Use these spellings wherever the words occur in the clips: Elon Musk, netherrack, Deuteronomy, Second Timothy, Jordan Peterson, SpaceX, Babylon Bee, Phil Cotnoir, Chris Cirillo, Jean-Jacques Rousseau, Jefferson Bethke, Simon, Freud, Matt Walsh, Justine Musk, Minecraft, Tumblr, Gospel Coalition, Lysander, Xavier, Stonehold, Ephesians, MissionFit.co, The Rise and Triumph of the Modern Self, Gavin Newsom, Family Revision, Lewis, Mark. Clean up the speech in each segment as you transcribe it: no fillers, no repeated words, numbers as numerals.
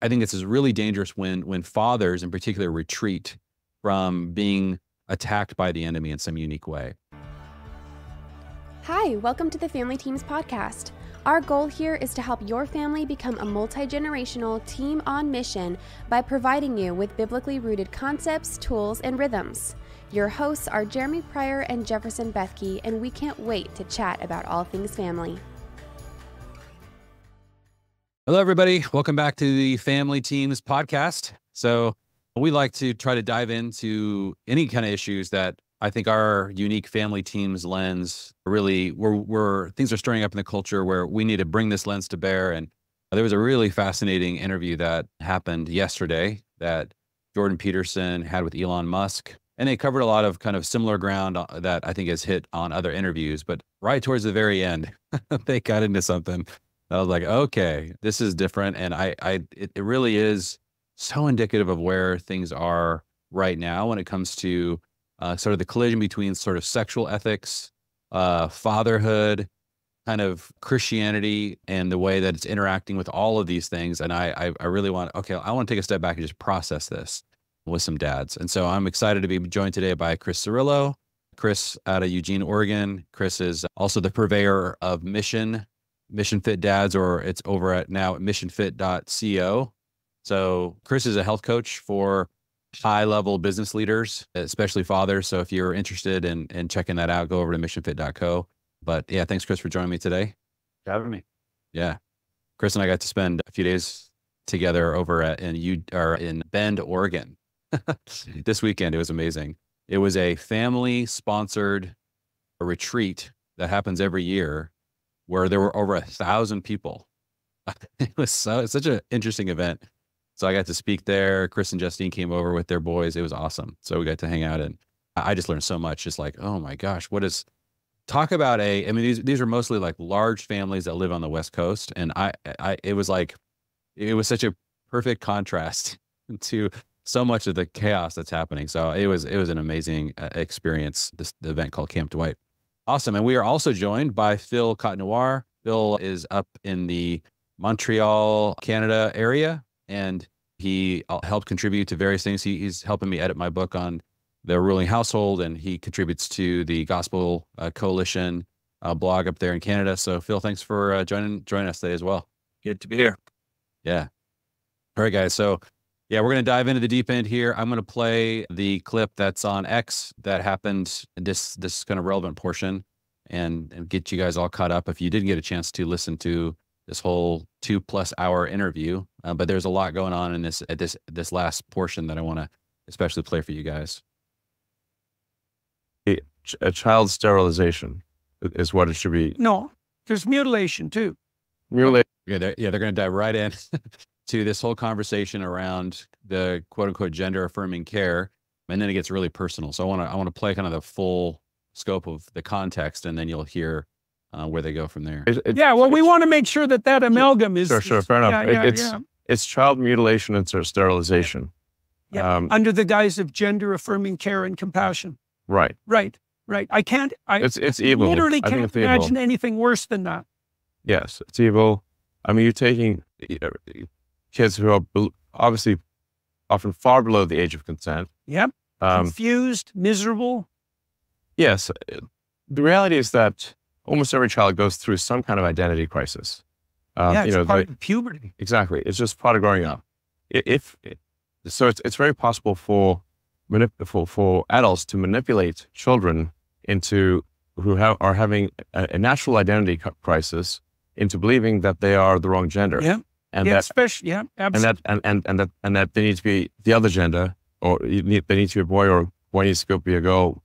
I think this is really dangerous when fathers in particular retreat from being attacked by the enemy in some unique way. Hi, welcome to the Family Teams podcast. Our goal here is to help your family become a multi-generational team on mission by providing you with biblically rooted concepts, tools, and rhythms. Your hosts are Jeremy Pryor and Jefferson Bethke, and we can't wait to chat about all things family. Hello, everybody. Welcome back to the Family Teams podcast. So we like to try to dive into any kind of issues that I think our unique Family Teams lens really, things are stirring up in the culture where we need to bring this lens to bear. And there was a really fascinating interview that happened yesterday that Jordan Peterson had with Elon Musk. And they covered a lot of kind of similar ground that I think has hit on other interviews, but right towards the very end, they got into something. I was like, okay, this is different. And it really is so indicative of where things are right now when it comes to sort of the collision between sort of sexual ethics, fatherhood, kind of Christianity, and the way that it's interacting with all of these things. And I really want to take a step back and just process this with some dads. And so I'm excited to be joined today by Chris Cirillo, Chris out of Eugene, Oregon. Chris is also the purveyor of MissionFit Dads, or it's over at now at missionfit.co. So Chris is a health coach for high-level business leaders, especially fathers. So if you're interested in checking that out, go over to missionfit.co. But yeah, thanks, Chris, for joining me today. Having me. Yeah. Chris and I got to spend a few days together over at in Bend, Oregon. This weekend. It was amazing. It was a family-sponsored retreat that happens every year where there were over 1,000 people. It was such an interesting event. So I got to speak there. Chris and Justine came over with their boys. It was awesome. So we got to hang out, and I just learned so much. Just like, oh my gosh, talk about I mean, these are mostly like large families that live on the West Coast. And it was such a perfect contrast to so much of the chaos that's happening. So it was an amazing experience, the event called Camp Dwight. Awesome. And we are also joined by Phil Cotnoir. Phil is up in the Montreal, Canada area, and he helped contribute to various things. He's helping me edit my book on the ruling household, and he contributes to the Gospel Coalition blog up there in Canada. So Phil, thanks for joining us today as well. Good to be here. Yeah. All right, guys. So yeah, we're going to dive into the deep end here. I'm going to play the clip that's on X that happened, this kind of relevant portion, and get you guys all caught up if you didn't get a chance to listen to this whole 2+ hour interview. But there's a lot going on in this last portion that I want to especially play for you guys. A child's sterilization is what it should be. No, there's mutilation too. Mutilation. Yeah, they're going to dive right in. to this whole conversation around the quote unquote gender affirming care. And then it gets really personal. So I want to play kind of the full scope of the context, and then you'll hear where they go from there. We want to make sure that amalgam is. Sure. Fair enough. It's child mutilation and sterilization. Yeah. Under the guise of gender affirming care and compassion. Right. It's evil. Literally can't imagine anything worse than that. Yes, it's evil. I mean, you're taking, kids who are obviously often far below the age of consent. Yep. Confused, miserable. Yes. The reality is that almost every child goes through some kind of identity crisis. It's part of puberty. Exactly. It's just part of growing up. It's very possible for adults to manipulate children who are having a natural identity crisis into believing that they are the wrong gender. Yeah. And that they need to be the other gender, or they need to be a boy, or boy needs to go be a girl,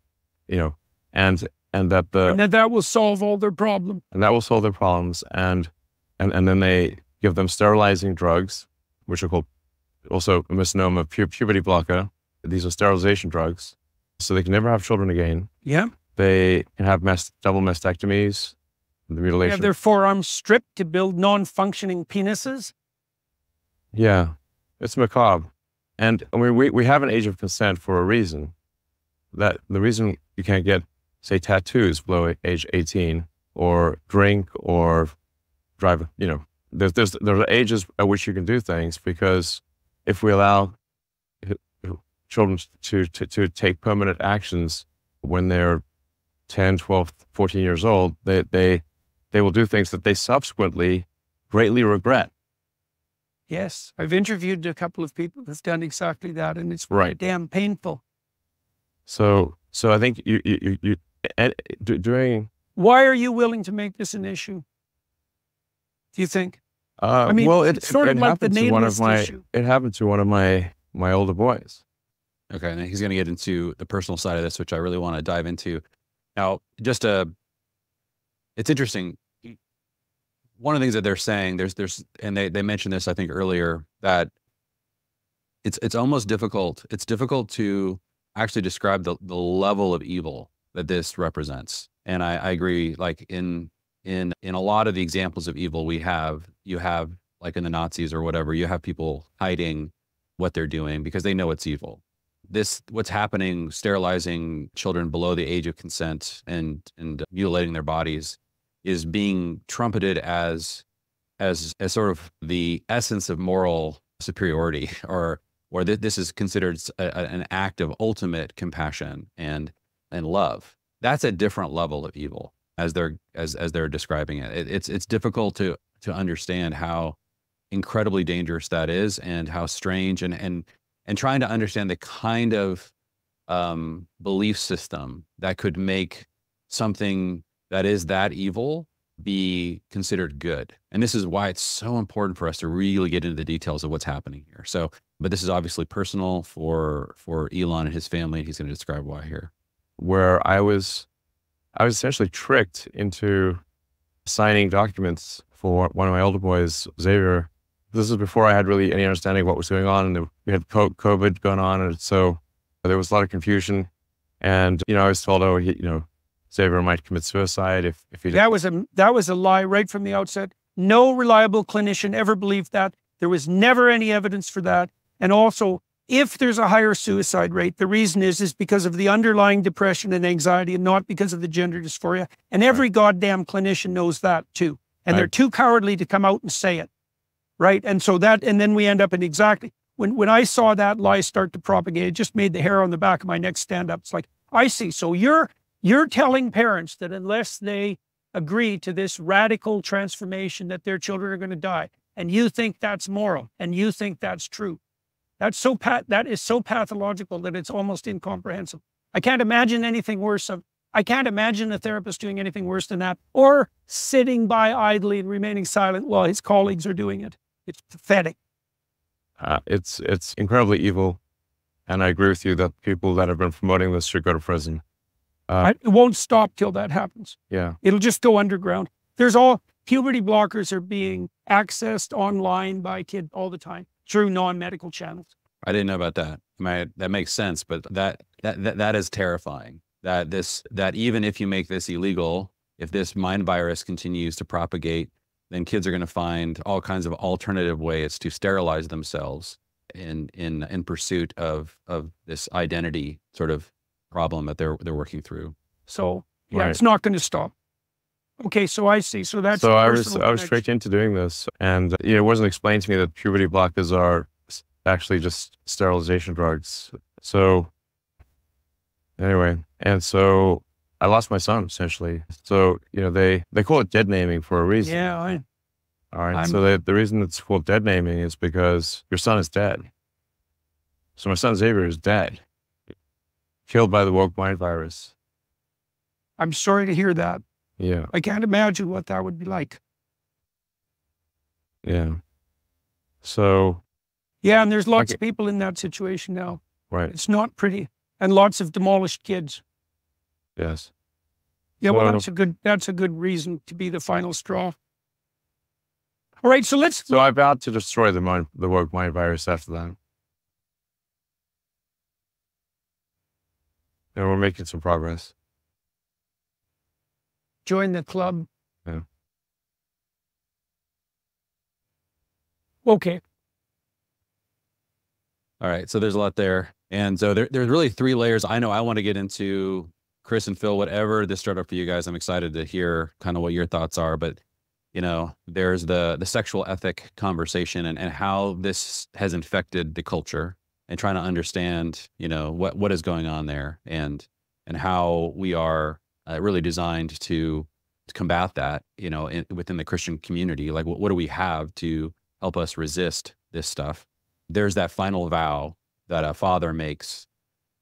and that will solve all their problems. And that will solve their problems. And then they give them sterilizing drugs, which are called, also a misnomer, puberty blocker. These are sterilization drugs. So they can never have children again. Yeah. They can have double mastectomies. The mutilation. They have their forearms stripped to build non-functioning penises. Yeah, it's macabre. And I mean, we have an age of consent for a reason. That the reason you can't get, say, tattoos below age 18, or drink, or drive, there's ages at which you can do things, because if we allow children to take permanent actions when they're 10, 12, 14 years old, they will do things that they subsequently greatly regret. Yes. I've interviewed a couple of people that's done exactly that, and it's right. Damn painful. So I think doing. Why are you willing to make this an issue? Do you think? I mean, well, it's sort of like the nameless issue. It happened to one of my older boys. Okay. And he's going to get into the personal side of this, which I really want to dive into now. It's interesting. One of the things that they're saying, and they mentioned this, I think, earlier, that it's almost difficult. It's difficult to actually describe the level of evil that this represents. And I agree, like in a lot of the examples of evil we have, you have like in the Nazis or whatever, you have people hiding what they're doing because they know it's evil. This, what's happening, sterilizing children below the age of consent and mutilating their bodies, is being trumpeted as sort of the essence of moral superiority, or this is considered an act of ultimate compassion and love. That's a different level of evil as they're describing it. It's difficult to understand how incredibly dangerous that is, and how strange, and trying to understand the kind of belief system that could make something that is that evil be considered good. And this is why it's so important for us to really get into the details of what's happening here. So, but this is obviously personal for Elon and his family, and he's going to describe why here. Where I was essentially tricked into signing documents for one of my older boys, Xavier. This is before I had really any understanding of what was going on, and we had COVID going on, and so there was a lot of confusion. And I was told, oh, Xavier might commit suicide if he did. That was a lie right from the outset. No reliable clinician ever believed that. There was never any evidence for that. And also, if there's a higher suicide rate, the reason is because of the underlying depression and anxiety, and not because of the gender dysphoria. And every goddamn clinician knows that too. And they're too cowardly to come out and say it. Right. And so then we end up in exactly when I saw that lie start to propagate, it just made the hair on the back of my neck stand up. It's like, I see. So you're telling parents that unless they agree to this radical transformation, that their children are going to die. And you think that's moral, and you think that's true. That's so that is so pathological that it's almost incomprehensible. I can't imagine anything worse. I can't imagine a therapist doing anything worse than that, or sitting by idly and remaining silent while his colleagues are doing it. It's pathetic. It's incredibly evil. And I agree with you that people that have been promoting this should go to prison. It won't stop till that happens. Yeah. It'll just go underground. There's all puberty blockers are being accessed online by kids all the time through non-medical channels. I didn't know about that. That makes sense, but that is terrifying. That even if you make this illegal, if this mind virus continues to propagate, then kids are going to find all kinds of alternative ways to sterilize themselves in pursuit of this identity sort of problem that they're working through. So yeah, right. It's not going to stop. Okay. So I see. So that's, so I was tricked into doing this, and it wasn't explained to me that puberty blockers are actually just sterilization drugs. So anyway, and so I lost my son essentially. So, they call it dead naming for a reason. Yeah. All right. So the reason it's called dead naming is because your son is dead. So my son Xavier is dead. Killed by the woke mind virus. I'm sorry to hear that. Yeah. I can't imagine what that would be like. Yeah. So. Yeah. And there's lots of people in that situation now. Right. It's not pretty. And lots of demolished kids. Yes. Yeah. Well, that's a good reason to be the final straw. All right. So let's. So I vowed to destroy the woke mind virus after that. And we're making some progress. Join the club. Yeah. Okay. All right. So there's a lot there. And so there's really three layers. I know I want to get into, Chris and Phil, whatever this started for you guys. I'm excited to hear kind of what your thoughts are, but you know, there's the sexual ethic conversation and how this has infected the culture, and trying to understand, you know, what is going on there, and how we are really designed to combat that, you know, within the Christian community. Like, what do we have to help us resist this stuff? There's that final vow that a father makes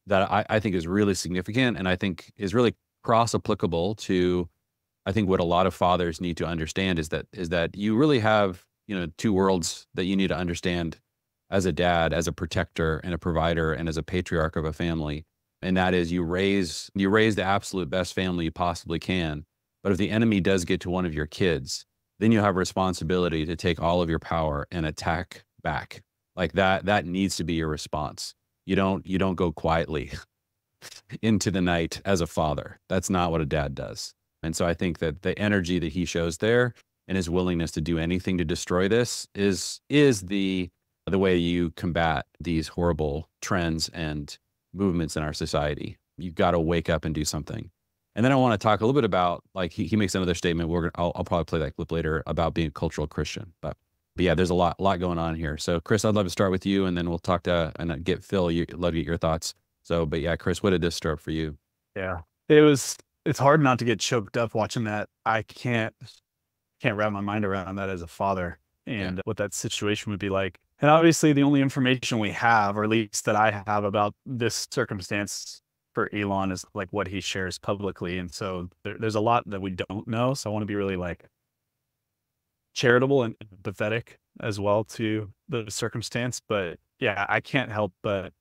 that I think is really significant, and I think is really cross-applicable to, I think, what a lot of fathers need to understand is that you really have, you know, two worlds that you need to understand as a dad, as a protector and a provider, and as a patriarch of a family. And that is, you raise the absolute best family you possibly can. But if the enemy does get to one of your kids, then you have a responsibility to take all of your power and attack back. Like that needs to be your response. You don't go quietly into the night as a father. That's not what a dad does. And so I think that the energy that he shows there and his willingness to do anything to destroy this is the way you combat these horrible trends and movements in our society. You've got to wake up and do something. And then I want to talk a little bit about, like, he makes another statement. I'll probably play that clip later about being a cultural Christian, but yeah, there's a lot going on here. So Chris, I'd love to start with you, and then we'll talk to and get Phil. I'd love to get your thoughts. So, but yeah, Chris, what did this stir up for you? Yeah, it's hard not to get choked up watching that. I can't wrap my mind around that as a father, and what that situation would be like. And obviously the only information we have, or at least that I have about this circumstance for Elon, is like what he shares publicly. And so there's a lot that we don't know. So I want to be really like charitable and empathetic as well to the circumstance. But yeah, I can't help but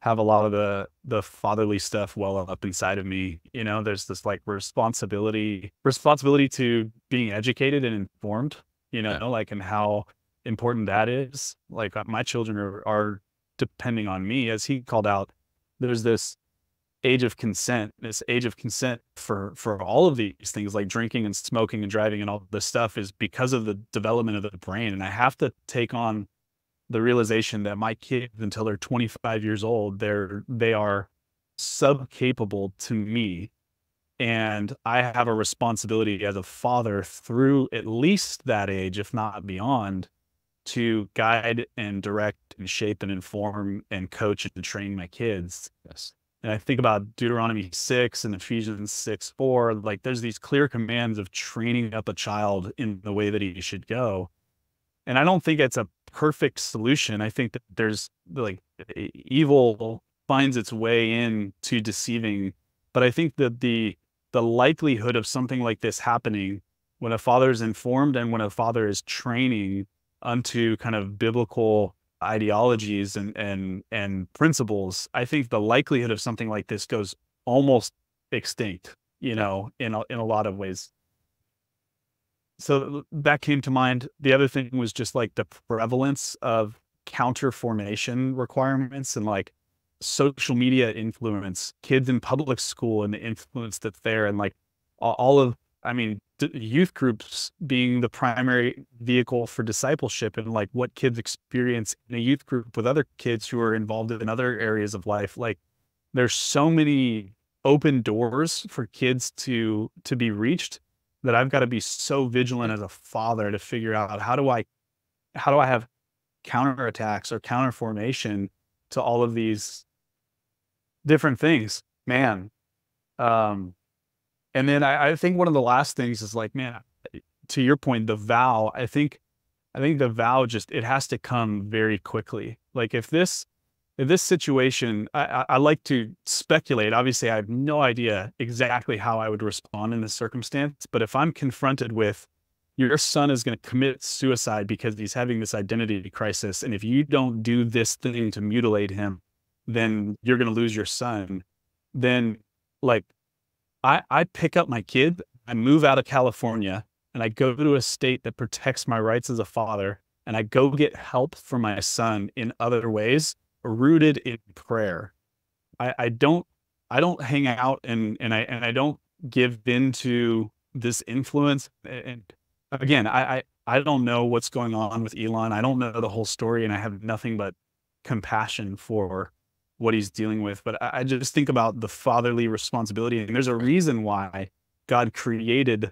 have a lot of the fatherly stuff well up inside of me. You know, there's this like responsibility to being educated and informed, you know, like, and how important that is. Like, my children are depending on me. As he called out, there's this age of consent, for all of these things, like drinking and smoking and driving and all this stuff, is because of the development of the brain. And I have to take on the realization that my kids, until they're 25 years old, they are subcapable to me. And I have a responsibility as a father through at least that age, if not beyond, to guide and direct and shape and inform and coach and train my kids. Yes. And I think about Deuteronomy 6 and Ephesians 6:4, like there's these clear commands of training up a child in the way that he should go. And I don't think it's a perfect solution. I think that there's like evil finds its way in to deceiving. But I think that the likelihood of something like this happening when a father is informed and when a father is training unto kind of biblical ideologies and principles, I think the likelihood of something like this goes almost extinct, you know, in a lot of ways. So that came to mind. The other thing was just like the prevalence of counter formation requirements and like social media influence, kids in public school and the influence that's there, and like all of, I mean, youth groups being the primary vehicle for discipleship, and like what kids experience in a youth group with other kids who are involved in other areas of life. Like there's so many open doors for kids to be reached that I've got to be so vigilant as a father to figure out how do I have counterattacks or counterformation to all of these different things, man. And then I think one of the last things is like, man, to your point, the vow, I think the vow just, it has to come very quickly. Like if this situation, I like to speculate, obviously I have no idea exactly how I would respond in this circumstance, but if I'm confronted with your son is going to commit suicide because he's having this identity crisis, and if you don't do this thing to mutilate him, then you're going to lose your son. Then like, I pick up my kid, I move out of California, and I go to a state that protects my rights as a father, and I go get help for my son in other ways, rooted in prayer. I don't hang out and I don't give in to this influence. And again, I don't know what's going on with Elon. I don't know the whole story, and I have nothing but compassion for what he's dealing with. But I just think about the fatherly responsibility, and there's a reason why God created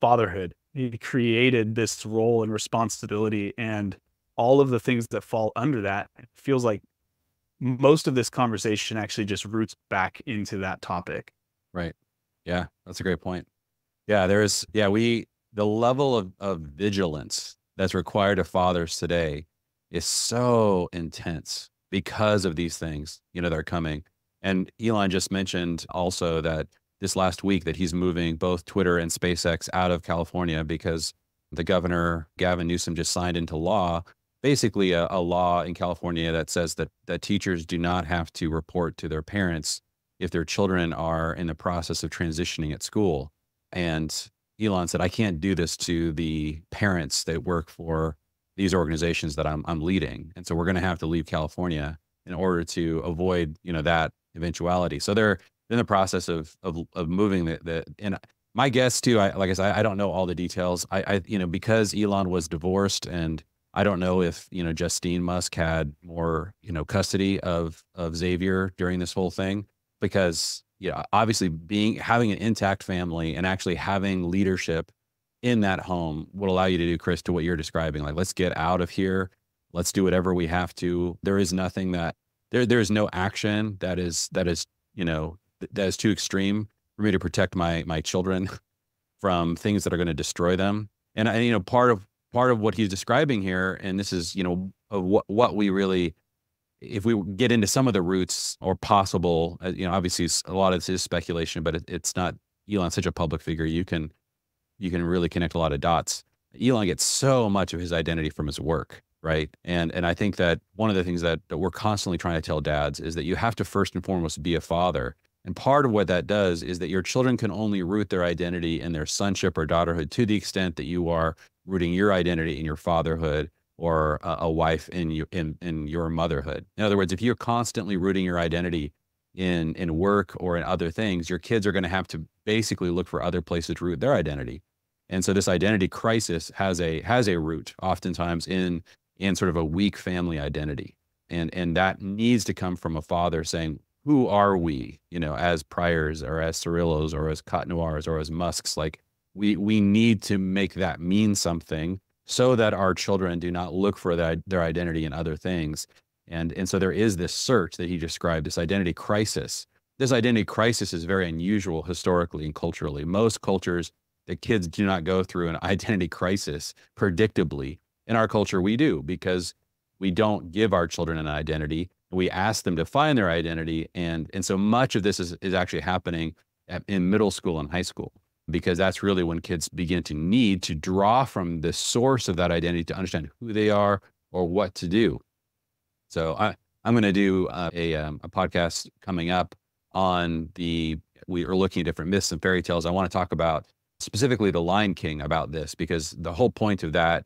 fatherhood. he created this role and responsibility and all of the things that fall under that. It feels like most of this conversation actually just roots back into that topic. Right. Yeah. That's a great point. Yeah. There is, yeah, the level of vigilance that's required of fathers today is so intense because of these things, you know, that are coming. And Elon just mentioned also that this last week that he's moving both Twitter and SpaceX out of California because the governor, Gavin Newsom, just signed into law, basically a law in California that says that teachers do not have to report to their parents if their children are in the process of transitioning at school. And Elon said, I can't do this to the parents that work for these organizations that I'm leading. And so we're going to have to leave California in order to avoid, you know, that eventuality. So they're in the process of moving the and my guess too, like I said, I don't know all the details. I, you know, because Elon was divorced, and I don't know if, you know, Justine Musk had more, you know, custody of Xavier during this whole thing, because, you know, obviously having an intact family and actually having leadership in that home would allow you to do, Chris, to what you're describing. Like, let's get out of here. Let's do whatever we have to. There is nothing that there is no action that is, you know, that is too extreme for me to protect my children from things that are going to destroy them. And I, you know, part of what he's describing here, and this is, you know, what we really, if we get into some of the roots or possible, you know, obviously a lot of this is speculation, but it's not, Elon's such a public figure. You can really connect a lot of dots. Elon gets so much of his identity from his work, right? And I think that one of the things that we're constantly trying to tell dads is that you have to first and foremost be a father. And part of what that does is that your children can only root their identity in their sonship or daughterhood to the extent that you are rooting your identity in your fatherhood or a wife in your motherhood. In other words, if you're constantly rooting your identity in work or in other things, your kids are going to have to basically look for other places to root their identity. And so this identity crisis has a root oftentimes in sort of a weak family identity. And that needs to come from a father saying, who are we, you know, as Pryors or as Cirillos or as Cotnoirs or as Musks? Like, we need to make that mean something so that our children do not look for their identity in other things. And so there is this search that he described, this identity crisis. This identity crisis is very unusual historically and culturally. Most cultures, the kids do not go through an identity crisis predictably. In our culture, we do, because we don't give our children an identity. We ask them to find their identity. And so much of this is actually happening in middle school and high school, because that's really when kids begin to need to draw from the source of that identity to understand who they are or what to do. So I'm going to do a podcast coming up on we are looking at different myths and fairy tales. I want to talk about specifically The Lion King about this, because the whole point of that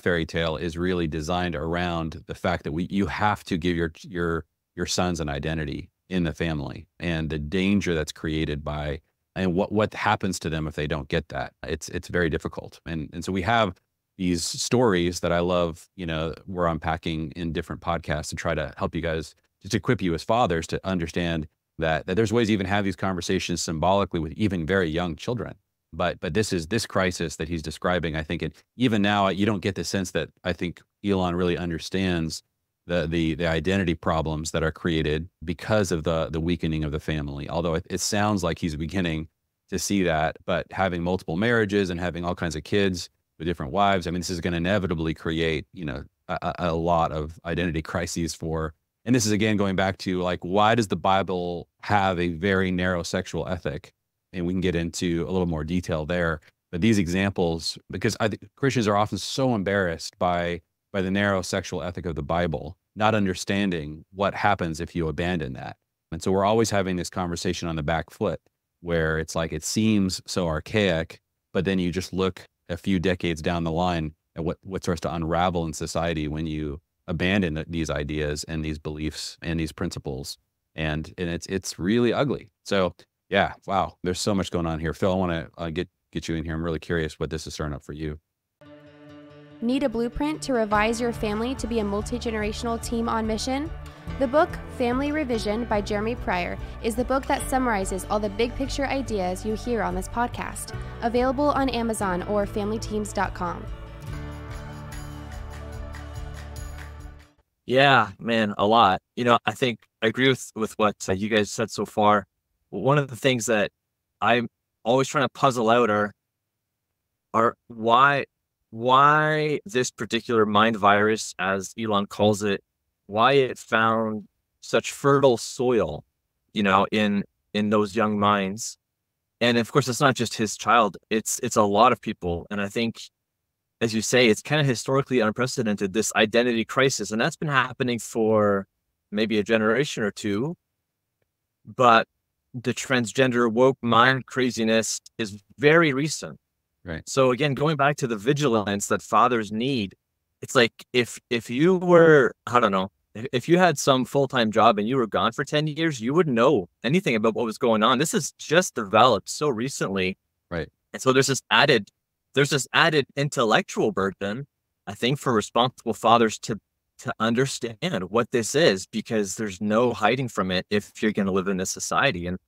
fairy tale is really designed around the fact that you have to give your sons an identity in the family, and the danger that's created by, and what happens to them if they don't get that. It's very difficult. And so we have these stories that I love, you know, we're unpacking in different podcasts to try to help you guys, just equip you as fathers to understand that there's ways to even have these conversations symbolically with even very young children. But this is this crisis that he's describing, I think. And even now, you don't get the sense that I think Elon really understands the identity problems that are created because of the weakening of the family. Although it sounds like he's beginning to see that, but having multiple marriages and having all kinds of kids with different wives, I mean, this is going to inevitably create, you know, a lot of identity crises for, and this is again, going back to, like, why does the Bible have a very narrow sexual ethic? And we can get into a little more detail there, but these examples, because I think Christians are often so embarrassed by the narrow sexual ethic of the Bible, not understanding what happens if you abandon that. And so we're always having this conversation on the back foot where it's like, it seems so archaic, but then you just look a few decades down the line and what starts to unravel in society when you abandon these ideas and these beliefs and these principles. And it's really ugly. So yeah, wow. There's so much going on here. Phil, I want to get you in here. I'm really curious what this is stirring up for you. Need a blueprint to revise your family to be a multi-generational team on mission? The book, Family Revision by Jeremy Pryor, is the book that summarizes all the big picture ideas you hear on this podcast, available on Amazon or familyteams.com. Yeah, man, a lot. You know, I think I agree with what you guys said so far. One of the things that I'm always trying to puzzle out are why this particular mind virus, as Elon calls it, why it found such fertile soil, you know, in those young minds. And of course, it's not just his child, it's a lot of people. And I think, as you say, it's kind of historically unprecedented, this identity crisis. And that's been happening for maybe a generation or two, but the transgender woke mind craziness is very recent. Right. So again, going back to the vigilance that fathers need, it's like if you were, I don't know, if you had some full-time job and you were gone for 10 years, you wouldn't know anything about what was going on. This is just developed so recently. Right. And so there's this added intellectual burden, I think, for responsible fathers to understand what this is, because there's no hiding from it if you're going to live in this society. And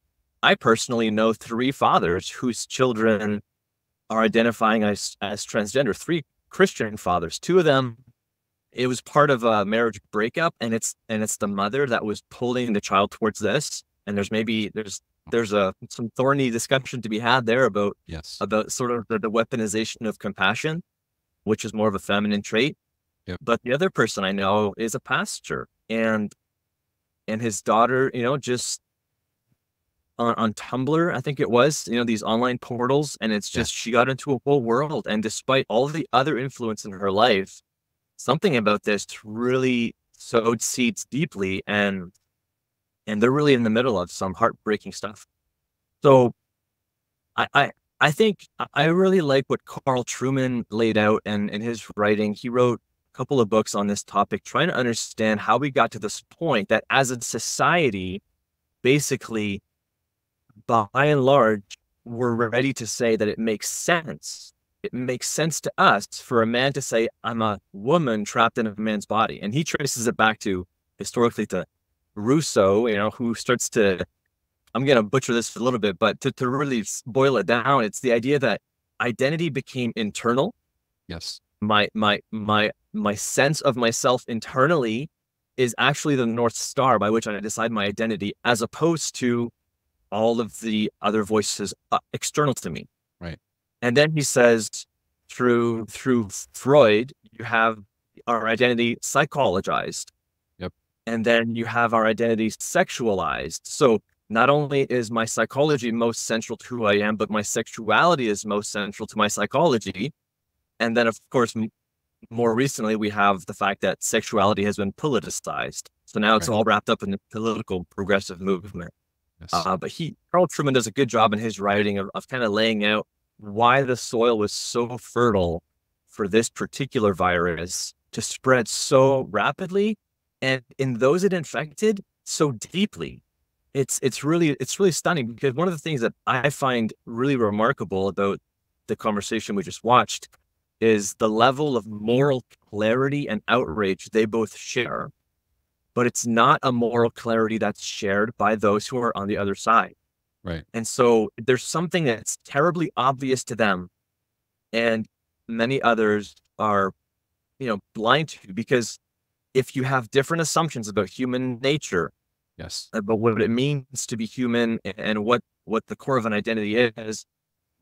I personally know 3 fathers whose children are identifying as transgender, 3 Christian fathers. 2 of them, it was part of a marriage breakup, and it's the mother that was pulling the child towards this. And there's some thorny discussion to be had there about, yes, about sort of the weaponization of compassion, which is more of a feminine trait. Yep. But the other person I know is a pastor, and his daughter, you know, just on Tumblr, I think it was, you know, these online portals, and it's just, yeah, she got into a whole world. And despite all the other influence in her life, something about this really sowed seeds deeply, and they're really in the middle of some heartbreaking stuff. So I think I really like what Carl Trueman laid out, and in his writing, he wrote a couple of books on this topic, trying to understand how we got to this point that as a society, basically, by and large, we're ready to say that it makes sense. It makes sense to us for a man to say, I'm a woman trapped in a man's body. And he traces it back to, historically, to Rousseau, you know, who starts to, I'm going to butcher this a little bit, but to really boil it down, it's the idea that identity became internal. Yes. My sense of myself internally is actually the North Star by which I decide my identity, as opposed to all of the other voices external to me. Right. And then he says, through Freud, you have our identity psychologized. Yep. And then you have our identity sexualized. So not only is my psychology most central to who I am, but my sexuality is most central to my psychology. And then, of course, more recently, we have the fact that sexuality has been politicized. So now it's all wrapped up in the political progressive movement. Yes. But Carl Trueman does a good job in his writing of kind of laying out why the soil was so fertile for this particular virus to spread so rapidly, and in those it infected so deeply. It's really stunning, because one of the things that I find really remarkable about the conversation we just watched is the level of moral clarity and outrage they both share, but it's not a moral clarity that's shared by those who are on the other side. Right. And so there's something that's terribly obvious to them, and many others are, you know, blind to, because if you have different assumptions about human nature, yes, about what it means to be human and what the core of an identity is,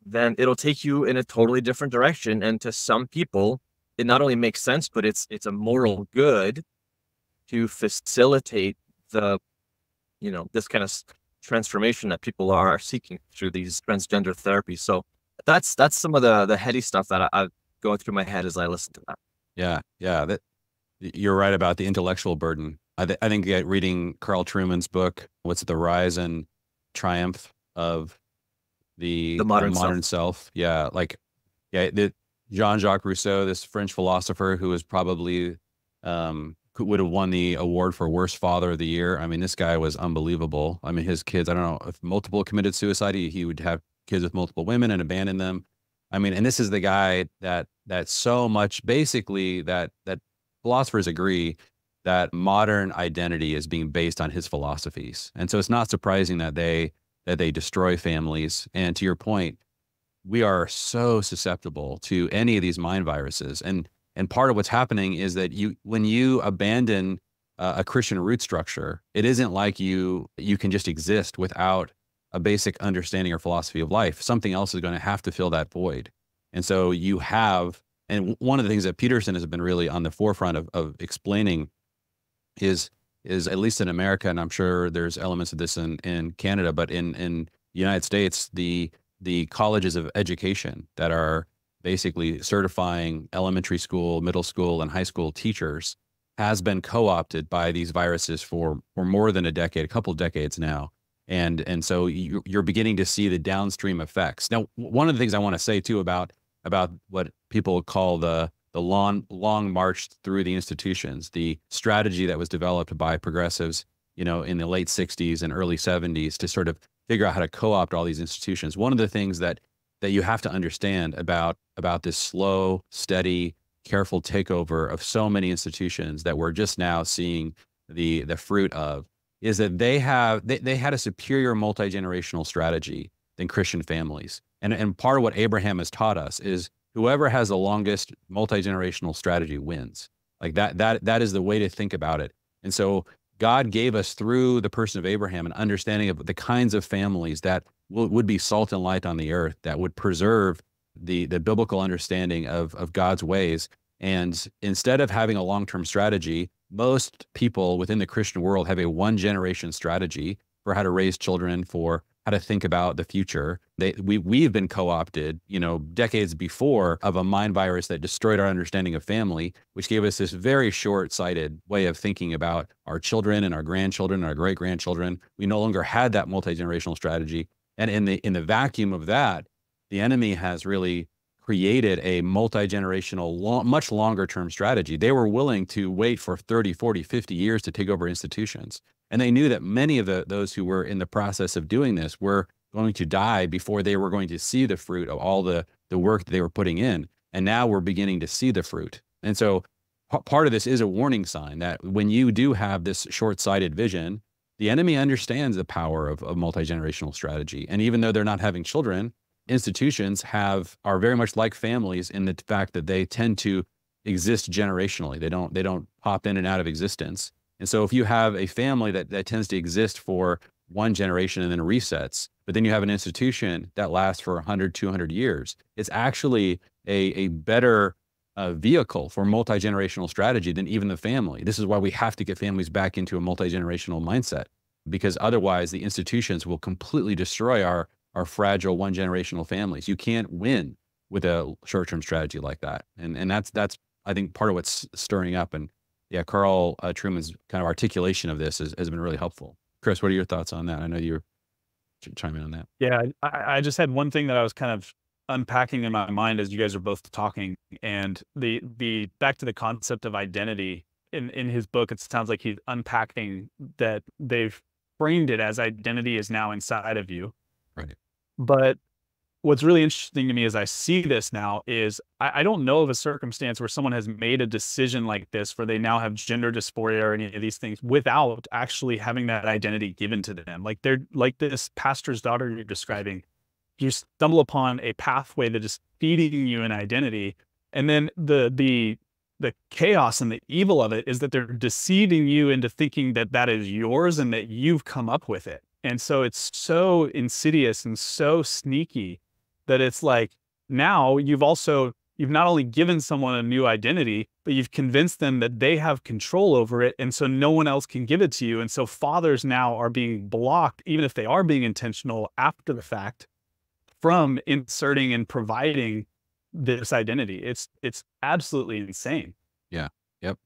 then it'll take you in a totally different direction. And to some people, it not only makes sense, but it's a moral good to facilitate the, you know, this kind of transformation that people are seeking through these transgender therapies. So that's some of the heady stuff that I going through my head as I listen to that. Yeah. Yeah. That you're right about the intellectual burden. I think reading Carl Trueman's book, what's it, The Rise and Triumph of the modern self. Yeah. Like, yeah, Jean-Jacques Rousseau, this French philosopher who was probably, would have won the award for worst father of the year. I mean, this guy was unbelievable. I mean, his kids, I don't know if multiple committed suicide, he would have kids with multiple women and abandon them. I mean, and this is the guy that so much, basically, that philosophers agree that modern identity is being based on his philosophies. And so it's not surprising that they destroy families. And to your point, we are so susceptible to any of these mind viruses. And part of what's happening is that when you abandon a Christian root structure, it isn't like you can just exist without a basic understanding or philosophy of life. Something else is going to have to fill that void. And so you have, and one of the things that Peterson has been really on the forefront of explaining is at least in America, and I'm sure there's elements of this in Canada, but in the United States, the colleges of education that are basically certifying elementary school, middle school, and high school teachers has been co-opted by these viruses for more than a decade, a couple of decades now. And so you're beginning to see the downstream effects. Now, one of the things I want to say too about what people call the long march through the institutions, the strategy that was developed by progressives, you know, in the late 60s and early 70s to sort of figure out how to co-opt all these institutions. One of the things that you have to understand about this slow, steady, careful takeover of so many institutions that we're just now seeing the fruit of is that they had a superior multi-generational strategy than Christian families. And part of what Abraham has taught us is whoever has the longest multi-generational strategy wins. Like that is the way to think about it. And so God gave us through the person of Abraham an understanding of the kinds of families that would be salt and light on the earth, that would preserve the biblical understanding of God's ways. And instead of having a long-term strategy, most people within the Christian world have a one-generation strategy for how to raise children, for how to think about the future. We've been co-opted, you know, decades before of a mind virus that destroyed our understanding of family, which gave us this very short-sighted way of thinking about our children and our grandchildren and our great-grandchildren. We no longer had that multi-generational strategy. And in the vacuum of that, the enemy has really created a multi-generational, much longer-term strategy. They were willing to wait for 30, 40, 50 years to take over institutions. And they knew that many of those who were in the process of doing this were going to die before they were going to see the fruit of all the work that they were putting in. And now we're beginning to see the fruit. And so part of this is a warning sign that when you do have this short-sighted vision, the enemy understands the power of multi-generational strategy. And even though they're not having children, institutions are very much like families in the fact that they tend to exist generationally. They don't pop in and out of existence. And so if you have a family that tends to exist for one generation and then resets, but then you have an institution that lasts for 100, 200 years, it's actually a better vehicle for multi-generational strategy than even the family. This is why we have to get families back into a multi-generational mindset, because otherwise the institutions will completely destroy our fragile one-generational families. You can't win with a short-term strategy like that. And that's I think, part of what's stirring up. And yeah, Carl Trueman's kind of articulation of this has been really helpful. Chris, what are your thoughts on that? I know you're chiming in on that. Yeah, I just had one thing that I was kind of unpacking in my mind as you guys are both talking, and the back to the concept of identity in his book. It sounds like he's unpacking that they've framed it as identity is now inside of you. Right. But what's really interesting to me as I see this now is I don't know of a circumstance where someone has made a decision like this, where they now have gender dysphoria or any of these things without actually having that identity given to them. Like they're like this pastor's daughter you're describing, you stumble upon a pathway that is feeding you an identity. And then the chaos and the evil of it is that they're deceiving you into thinking that that is yours and that you've come up with it. And so it's so insidious and so sneaky that it's like, now you've not only given someone a new identity, but you've convinced them that they have control over it. And so no one else can give it to you. And so fathers now are being blocked, even if they are being intentional after the fact, from inserting and providing this identity. It's absolutely insane. Yeah. Yep.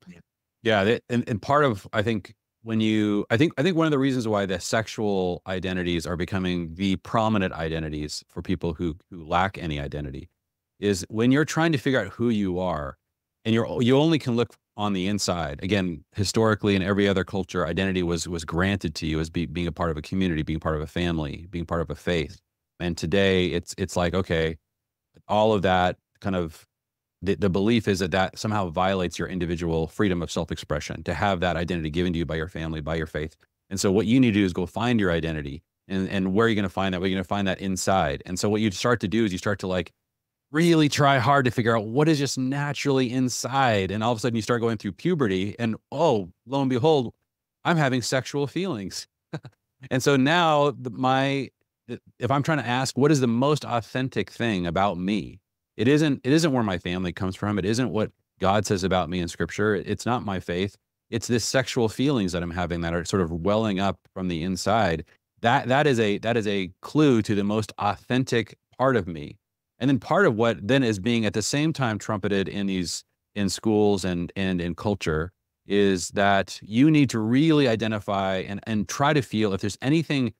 Yeah. And part of, I think, I think one of the reasons why the sexual identities are becoming the prominent identities for people who lack any identity is when you're trying to figure out who you are, and you only can look on the inside. Again, historically in every other culture, identity was granted to you as being a part of a community, being part of a family, being part of a faith. And today it's like, okay, all of that kind of the belief is that that somehow violates your individual freedom of self-expression to have that identity given to you by your family, by your faith. And so what you need to do is go find your identity, and where are you going to find that? Well, you're going to find that inside. And so what you start to do is you start to like really try hard to figure out what is just naturally inside. And all of a sudden you start going through puberty and, oh, lo and behold, I'm having sexual feelings. And so now if I'm trying to ask, what is the most authentic thing about me? It isn't where my family comes from. It isn't what God says about me in scripture. It's not my faith. It's this sexual feelings that I'm having that are sort of welling up from the inside. That is a clue to the most authentic part of me. And then part of what then is being at the same time trumpeted in schools and in culture is that you need to really identify and try to feel if there's anything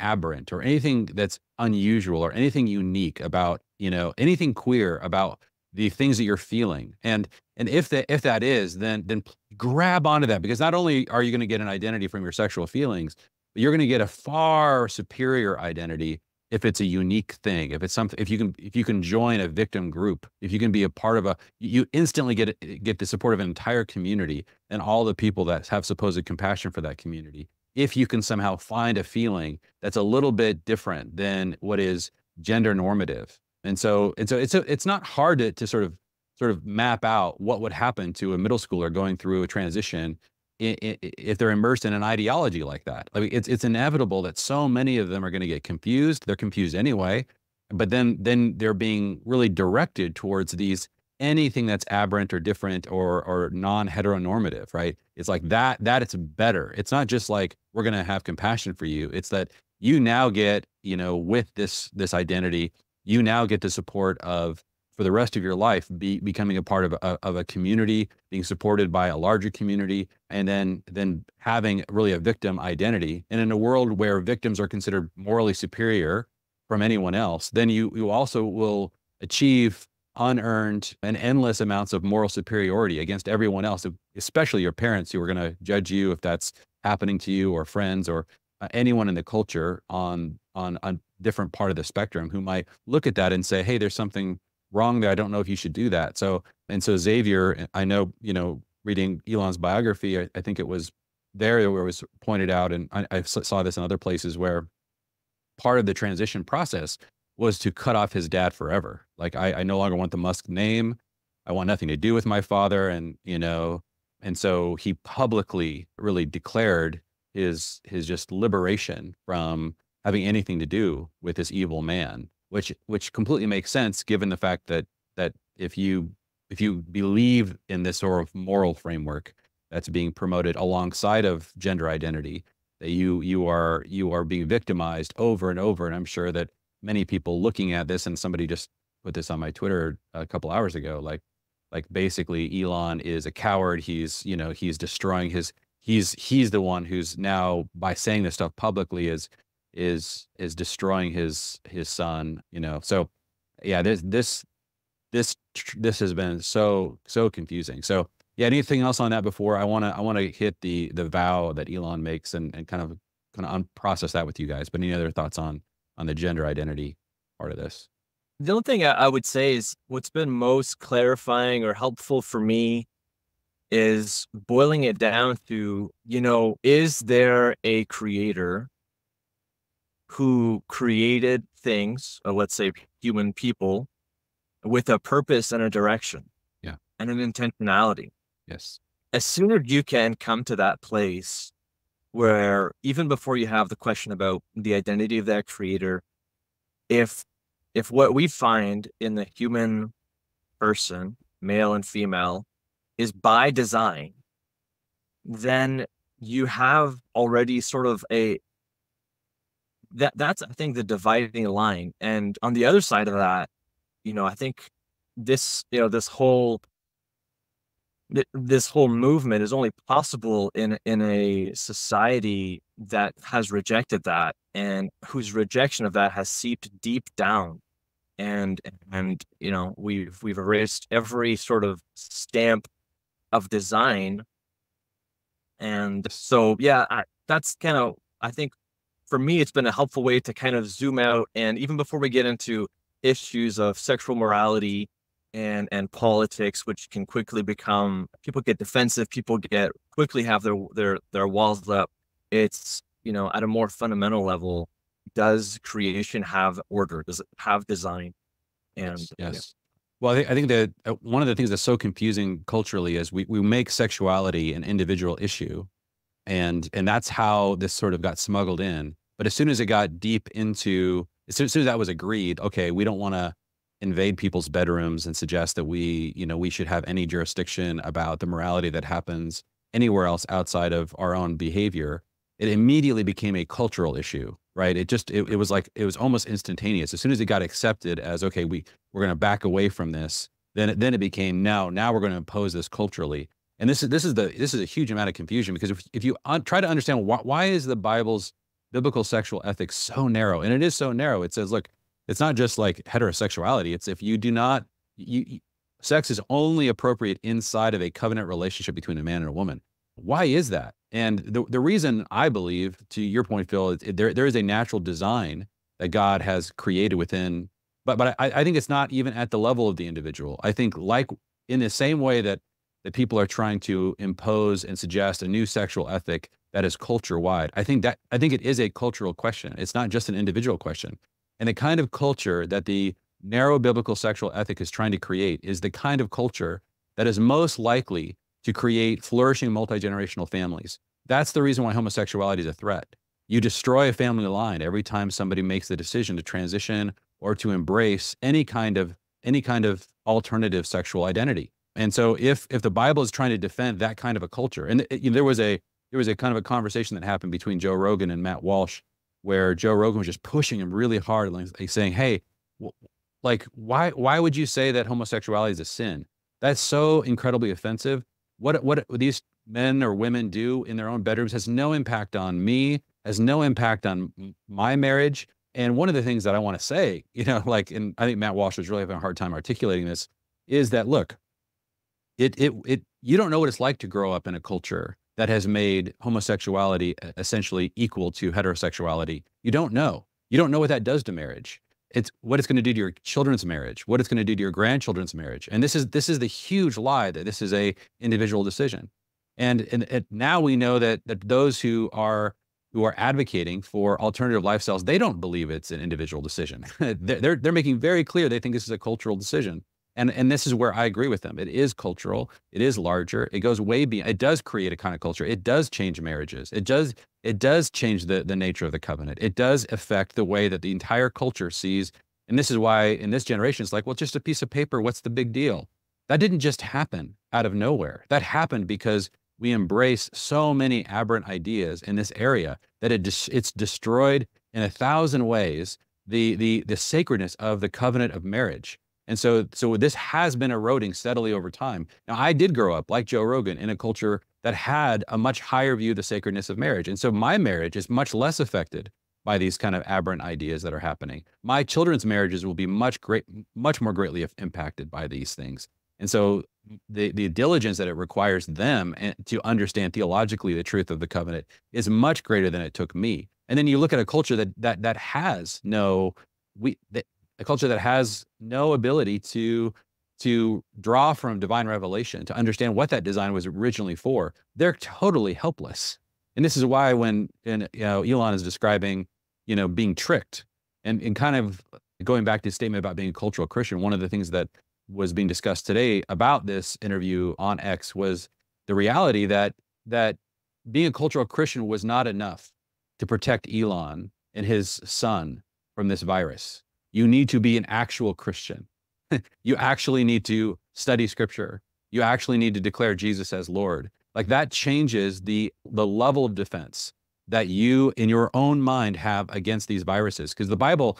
aberrant or anything that's unusual or anything unique about, you know, anything queer about the things that you're feeling. And if that is, then grab onto that, because not only are you going to get an identity from your sexual feelings, but you're going to get a far superior identity if it's a unique thing, if it's something, if you can join a victim group, if you can be a part of you instantly get the support of an entire community and all the people that have supposed compassion for that community. If you can somehow find a feeling that's a little bit different than what is gender normative. And so it's not hard to sort of map out what would happen to a middle schooler going through a transition if they're immersed in an ideology like that. I mean, it's inevitable that so many of them are going to get confused. They're confused anyway, but then they're being really directed towards these anything that's aberrant or different or non-heteronormative, right? It's like that it's better. It's not just like, we're going to have compassion for you. It's that you now get, you know, with this identity, you now get the support of, for the rest of your life, becoming a part of a community, being supported by a larger community, and then having really a victim identity. And in a world where victims are considered morally superior from anyone else, then you also will achieve unearned and endless amounts of moral superiority against everyone else, especially your parents who are going to judge you if that's happening to you, or friends, or anyone in the culture on a different part of the spectrum who might look at that and say, hey, there's something wrong there. I don't know if you should do that. So Xavier, I know, you know, reading Elon's biography, I think it was there where it was pointed out, and I saw this in other places, where part of the transition process was to cut off his dad forever. Like, I no longer want the Musk name. I want nothing to do with my father. And, you know, and so he publicly really declared his just liberation from having anything to do with this evil man, which completely makes sense, given the fact that if you believe in this sort of moral framework that's being promoted alongside of gender identity, that you are being victimized over and over. And I'm sure that many people looking at this, and somebody just put this on my Twitter a couple hours ago, like basically Elon is a coward. He's destroying he's the one who's now, by saying this stuff publicly, is destroying his son, you know? So yeah, this has been so confusing. So yeah, anything else on that before I want to hit the vow that Elon makes and kind of process that with you guys, but any other thoughts on the gender identity part of this? The only thing I would say is what's been most clarifying or helpful for me is boiling it down to, you know, is there a creator who created things, or let's say human people, with a purpose and a direction, yeah, and an intentionality? Yes. As soon as you can come to that place where, even before you have the question about the identity of that creator, if what we find in the human person, male and female, is by design, then you have already sort of that's, I think, the dividing line. And on the other side of that, you know, I think this whole movement is only possible in a society that has rejected that, and whose rejection of that has seeped deep down. And, you know, we've erased every sort of stamp of design. And so, yeah, that's kind of, I think, for me, it's been a helpful way to kind of zoom out. And even before we get into issues of sexual morality and politics, which can quickly become, people get defensive, people get quickly have their walls up. It's, you know, at a more fundamental level, does creation have order? Does it have design? And yes. Yes. Well, I think that one of the things that's so confusing culturally is we make sexuality an individual issue, and that's how this sort of got smuggled in. But as soon as it got deep into, as soon as that was agreed, okay, we don't want to invade people's bedrooms and suggest that we should have any jurisdiction about the morality that happens anywhere else outside of our own behavior. It immediately became a cultural issue, right? It was like, it was almost instantaneous. As soon as it got accepted as, okay, we're going to back away from this, then it became, now we're going to impose this culturally. And this is a huge amount of confusion, because if you try to understand why is the Bible's biblical sexual ethics so narrow, and it is so narrow, it says, look, it's not just like heterosexuality. It's if you do not, sex is only appropriate inside of a covenant relationship between a man and a woman. Why is that? And the reason, I believe, to your point, Phil, is there is a natural design that God has created within, but I think it's not even at the level of the individual. I think, like, in the same way that people are trying to impose and suggest a new sexual ethic that is culture wide, I think it is a cultural question. It's not just an individual question. And the kind of culture that the narrow biblical sexual ethic is trying to create is the kind of culture that is most likely to create flourishing multi-generational families. That's the reason why homosexuality is a threat. You destroy a family line every time somebody makes the decision to transition or to embrace any kind of alternative sexual identity. And so if the Bible is trying to defend that kind of a culture, and there was a kind of a conversation that happened between Joe Rogan and Matt Walsh, where Joe Rogan was just pushing him really hard, like saying, hey, like, why would you say that homosexuality is a sin? That's so incredibly offensive. What these men or women do in their own bedrooms has no impact on me, has no impact on my marriage. And one of the things that I want to say, and I think Matt Walsh was really having a hard time articulating this, is that, look, you don't know what it's like to grow up in a culture that has made homosexuality essentially equal to heterosexuality. You don't know. You don't know what that does to marriage. It's what it's going to do to your children's marriage, what it's going to do to your grandchildren's marriage. And this is the huge lie that this is a individual decision. And now we know that those who are advocating for alternative lifestyles, they don't believe it's an individual decision. They're making very clear they think this is a cultural decision. And this is where I agree with them. It is cultural. It is larger. It goes way beyond. It does create a kind of culture. It does change marriages. It does change the nature of the covenant. It does affect the way that the entire culture sees. And this is why in this generation, it's like, well, just a piece of paper. What's the big deal? That didn't just happen out of nowhere. That happened because we embrace so many aberrant ideas in this area that it's destroyed in 1,000 ways the sacredness of the covenant of marriage. And so this has been eroding steadily over time. Now, I did grow up, like Joe Rogan, in a culture that had a much higher view of the sacredness of marriage. And so my marriage is much less affected by these kind of aberrant ideas that are happening. My children's marriages will be much more greatly impacted by these things. And so the diligence that it requires them to understand theologically the truth of the covenant is much greater than it took me. And then you look at a culture that has a culture that has no ability to draw from divine revelation, to understand what that design was originally for. They're totally helpless. And this is why when Elon is describing, being tricked and kind of going back to his statement about being a cultural Christian, one of the things that was being discussed today about this interview on X was the reality that being a cultural Christian was not enough to protect Elon and his son from this virus. You need to be an actual Christian. You actually need to study scripture. You actually need to declare Jesus as Lord. Like, that changes the level of defense that you in your own mind have against these viruses. Because the Bible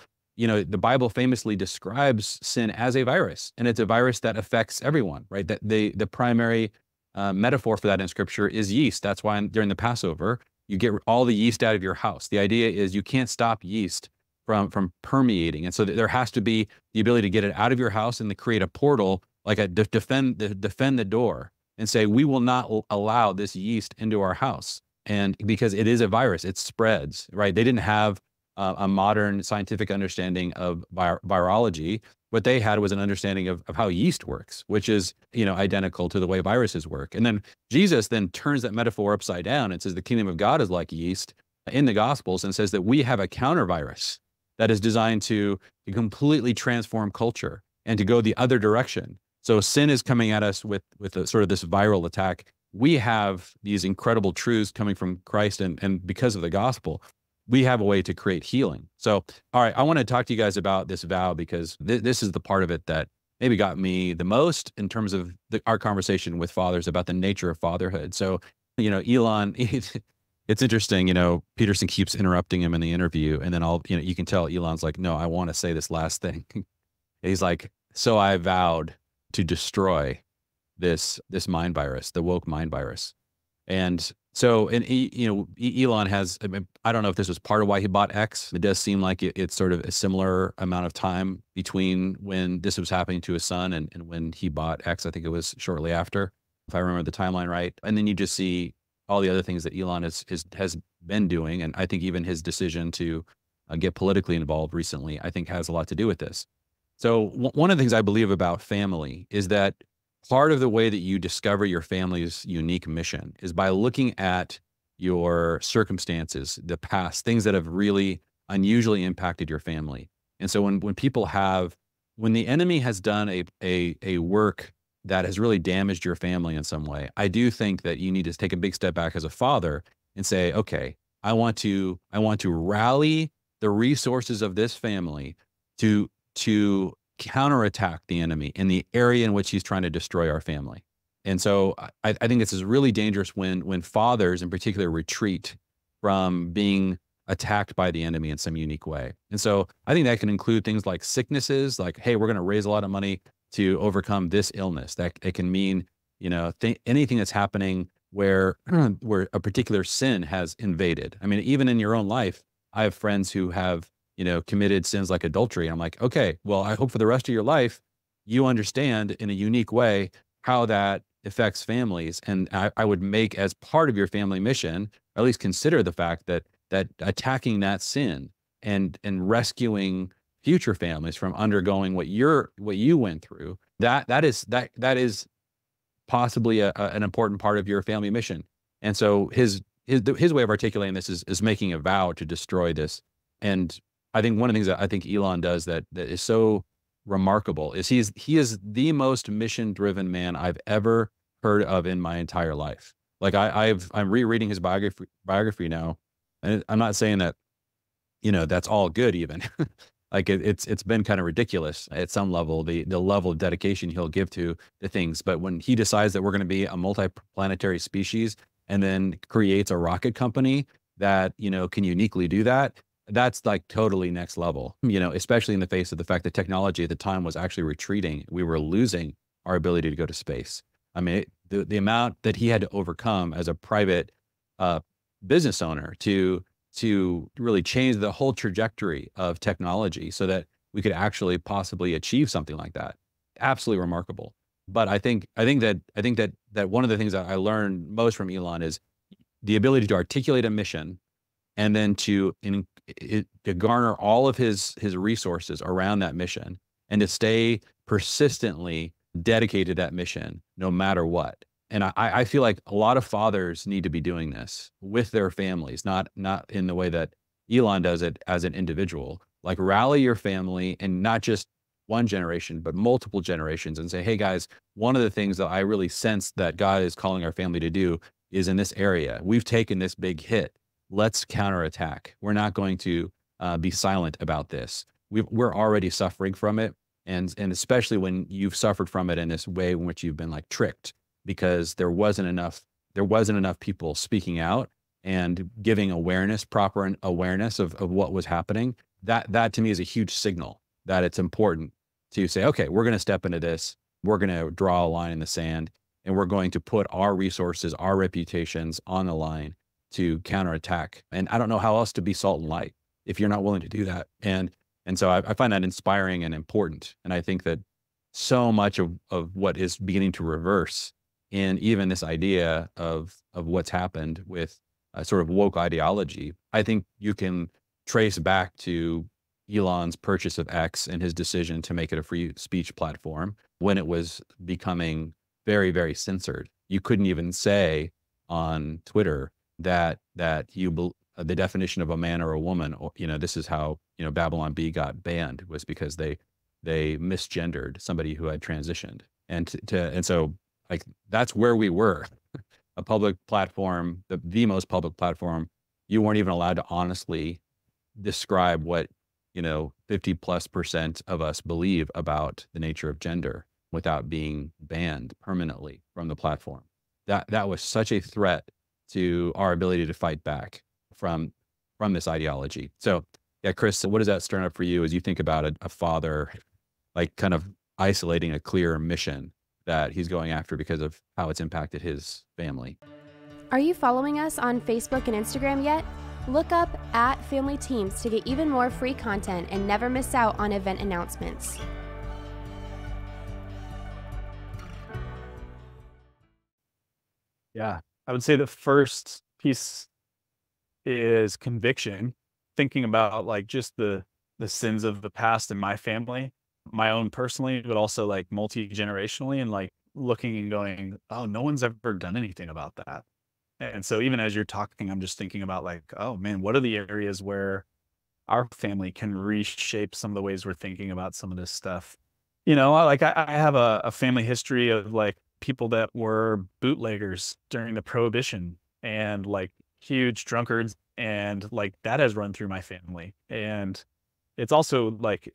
famously describes sin as a virus, and it's a virus that affects everyone, right? That the primary metaphor for that in scripture is yeast. That's why during the Passover, you get all the yeast out of your house. The idea is you can't stop yeast from permeating. And so there has to be the ability to get it out of your house and to create a portal, like a defend the door and say, we will not allow this yeast into our house. And because it is a virus, it spreads, right? They didn't have a modern scientific understanding of virology. What they had was an understanding of how yeast works, which is, you know, identical to the way viruses work. And then Jesus then turns that metaphor upside down and says the kingdom of God is like yeast in the Gospels, and says that we have a counter virus that is designed to completely transform culture and to go the other direction. So sin is coming at us with a, sort of this viral attack. We have these incredible truths coming from Christ, and because of the gospel, we have a way to create healing. So, all right, I want to talk to you guys about this vow, because this is the part of it that maybe got me the most in terms of our conversation with fathers about the nature of fatherhood. So, you know, Elon, it's interesting, you know, Peterson keeps interrupting him in the interview, and then you can tell Elon's like, no, I want to say this last thing. He's like, so I vowed to destroy this mind virus, the woke mind virus. And so, and you know, Elon has, I mean, I don't know if this was part of why he bought X. It does seem like it's sort of a similar amount of time between when this was happening to his son and when he bought X. I think it was shortly after, if I remember the timeline right. And then you just see all the other things that Elon has been doing. And I think even his decision to get politically involved recently, I think has a lot to do with this. So one of the things I believe about family is that part of the way that you discover your family's unique mission is by looking at your circumstances, the past, things that have really unusually impacted your family. And so when the enemy has done a work that has really damaged your family in some way, I do think that you need to take a big step back as a father and say, okay, I want to rally the resources of this family to counterattack the enemy in the area in which he's trying to destroy our family. And so I think this is really dangerous when fathers in particular retreat from being attacked by the enemy in some unique way. And so I think that can include things like sicknesses, like, hey, we're going to raise a lot of money to overcome this illness. That it can mean, you know, anything that's happening where a particular sin has invaded. I mean, even in your own life, I have friends who have, you know, committed sins like adultery. I'm like, okay, well, I hope for the rest of your life, you understand in a unique way how that affects families. And I would make as part of your family mission, or at least consider the fact that attacking that sin and rescuing future families from undergoing what you went through, that is possibly an important part of your family mission. And so his way of articulating this is making a vow to destroy this. And I think one of the things that I think Elon does that is so remarkable is he is the most mission-driven man I've ever heard of in my entire life. Like I'm rereading his biography now, and I'm not saying that, you know, that's all good even. Like it's been kind of ridiculous at some level, the level of dedication he'll give to the things. But when he decides that we're going to be a multi-planetary species and then creates a rocket company that, you know, can uniquely do that, that's like totally next level, you know, especially in the face of the fact that technology at the time was actually retreating. We were losing our ability to go to space. I mean, the amount that he had to overcome as a private business owner to really change the whole trajectory of technology so that we could actually possibly achieve something like that. Absolutely remarkable. But I think that one of the things that I learned most from Elon is the ability to articulate a mission and then to garner all of his resources around that mission and to stay persistently dedicated to that mission, no matter what. And I feel like a lot of fathers need to be doing this with their families, not in the way that Elon does it as an individual. Like rally your family, and not just one generation, but multiple generations, and say, hey guys, one of the things that I really sense that God is calling our family to do is in this area. We've taken this big hit. Let's counterattack. We're not going to be silent about this. We're already suffering from it. And especially when you've suffered from it in this way in which you've been like tricked because there wasn't enough people speaking out and giving awareness, proper awareness of what was happening. That to me is a huge signal that it's important to say, okay, we're going to step into this. We're going to draw a line in the sand, and we're going to put our resources, our reputations on the line to counterattack. And I don't know how else to be salt and light if you're not willing to do that. And so I find that inspiring and important. And I think that so much of what is beginning to reverse in even this idea of what's happened with a sort of woke ideology, I think you can trace back to Elon's purchase of X and his decision to make it a free speech platform when it was becoming very, very censored. You couldn't even say on Twitter that the definition of a man or a woman, or, you know, this is how, you know, Babylon Bee got banned, was because they misgendered somebody who had transitioned. And so like that's where we were, a public platform, the most public platform. You weren't even allowed to honestly describe what, you know, 50+% of us believe about the nature of gender without being banned permanently from the platform. That was such a threat to our ability to fight back from this ideology. So yeah, Chris, what does that stir up for you as you think about a father, like kind of isolating a clear mission that he's going after because of how it's impacted his family? Are you following us on Facebook and Instagram yet? Look up at Family Teams to get even more free content and never miss out on event announcements. Yeah, I would say the first piece is conviction, thinking about like just the sins of the past in my family, my own personally, but also like multi-generationally, and like looking and going, oh, no one's ever done anything about that. And so even as you're talking, I'm just thinking about like, oh man, what are the areas where our family can reshape some of the ways we're thinking about some of this stuff? You know, like I have a family history of like people that were bootleggers during the Prohibition and like huge drunkards, and like that has run through my family. And it's also like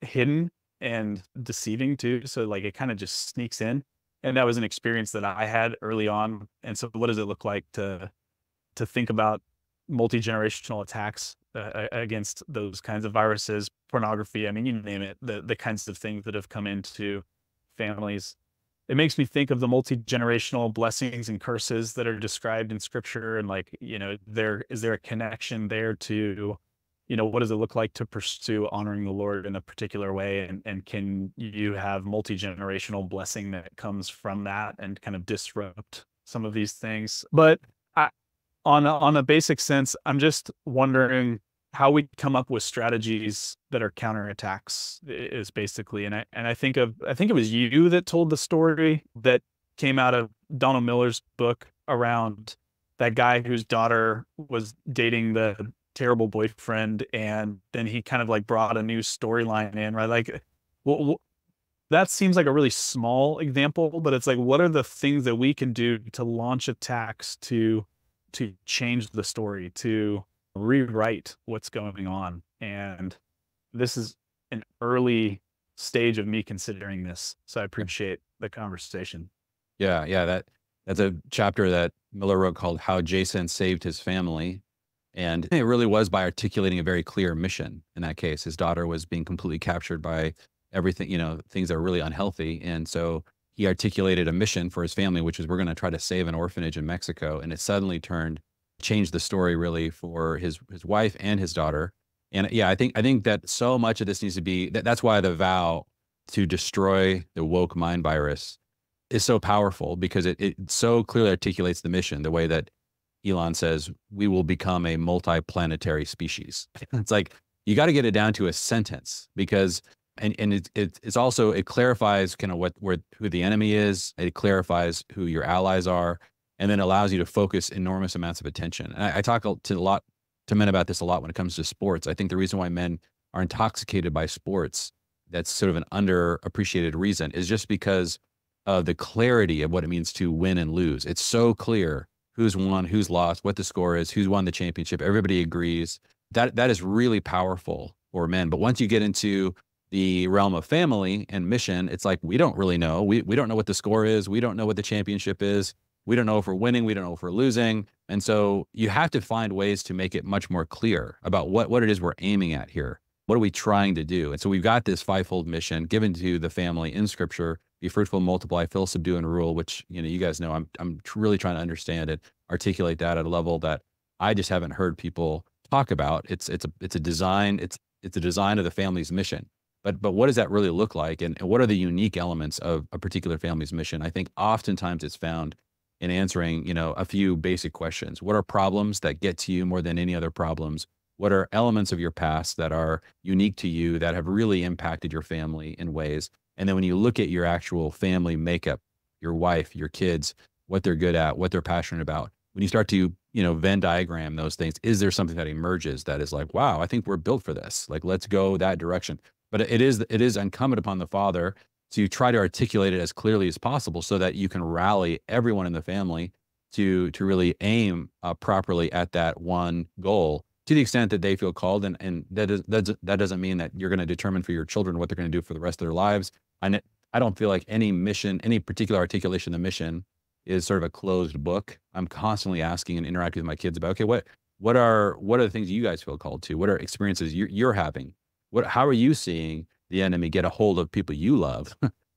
hidden and deceiving too. So like it kind of just sneaks in. And that was an experience that I had early on. And so what does it look like to think about multi-generational attacks against those kinds of viruses, pornography? I mean, you name it, the kinds of things that have come into families. It makes me think of the multi-generational blessings and curses that are described in scripture. And like, you know, is there a connection there to, you know, what does it look like to pursue honoring the Lord in a particular way? And can you have multi-generational blessing that comes from that and kind of disrupt some of these things? But on a basic sense, I'm just wondering how we come up with strategies that are counterattacks is basically. And I think of, I think it was you that told the story that came out of Donald Miller's book around that guy whose daughter was dating the terrible boyfriend, and then he kind of like brought a new storyline in, right? Like, well, that seems like a really small example, but it's like, what are the things that we can do to launch attacks, to change the story, to rewrite what's going on? And this is an early stage of me considering this, so I appreciate the conversation. Yeah, that's a chapter that Miller wrote called How Jason Saved His Family. And it really was by articulating a very clear mission. In that case, his daughter was being completely captured by everything, you know, things that are really unhealthy. And so he articulated a mission for his family, which is we're going to try to save an orphanage in Mexico. And it suddenly changed the story really for his wife and his daughter. And yeah, I think that so much of this needs to be, that's why the vow to destroy the woke mind virus is so powerful, because it so clearly articulates the mission, the way that Elon says, we will become a multi-planetary species. It's like, you got to get it down to a sentence, because, and it's also, it clarifies kind of who the enemy is. It clarifies who your allies are, and then allows you to focus enormous amounts of attention. And I talk to men about this a lot when it comes to sports. I think the reason why men are intoxicated by sports, that's sort of an underappreciated reason, is just because of the clarity of what it means to win and lose. It's so clear. Who's won, who's lost, what the score is, who's won the championship. Everybody agrees. That is really powerful for men. But once you get into the realm of family and mission, it's like, we don't really know. We don't know what the score is. We don't know what the championship is. We don't know if we're winning. We don't know if we're losing. And so you have to find ways to make it much more clear about what it is we're aiming at here. What are we trying to do? And so we've got this fivefold mission given to the family in scripture: be fruitful, multiply, fill, subdue, and rule, which, you know, you guys know, I'm really trying to understand it, articulate that at a level that I just haven't heard people talk about. It's a design of the family's mission. But what does that really look like? And what are the unique elements of a particular family's mission? I think oftentimes it's found in answering, you know, a few basic questions. What are problems that get to you more than any other problems? What are elements of your past that are unique to you that have really impacted your family in ways? And then when you look at your actual family makeup, your wife, your kids, what they're good at, what they're passionate about, when you start to, you know, Venn diagram those things, is there something that emerges that is like, wow, I think we're built for this. Like, let's go that direction. But it is incumbent upon the father to try to articulate it as clearly as possible so that you can rally everyone in the family to really aim properly at that one goal, to the extent that they feel called. And that doesn't mean that you're going to determine for your children what they're going to do for the rest of their lives. I don't feel like any mission, any particular articulation of the mission is sort of a closed book. I'm constantly asking and interacting with my kids about, okay, what are the things you guys feel called to? What are experiences you're having? How are you seeing the enemy get a hold of people you love?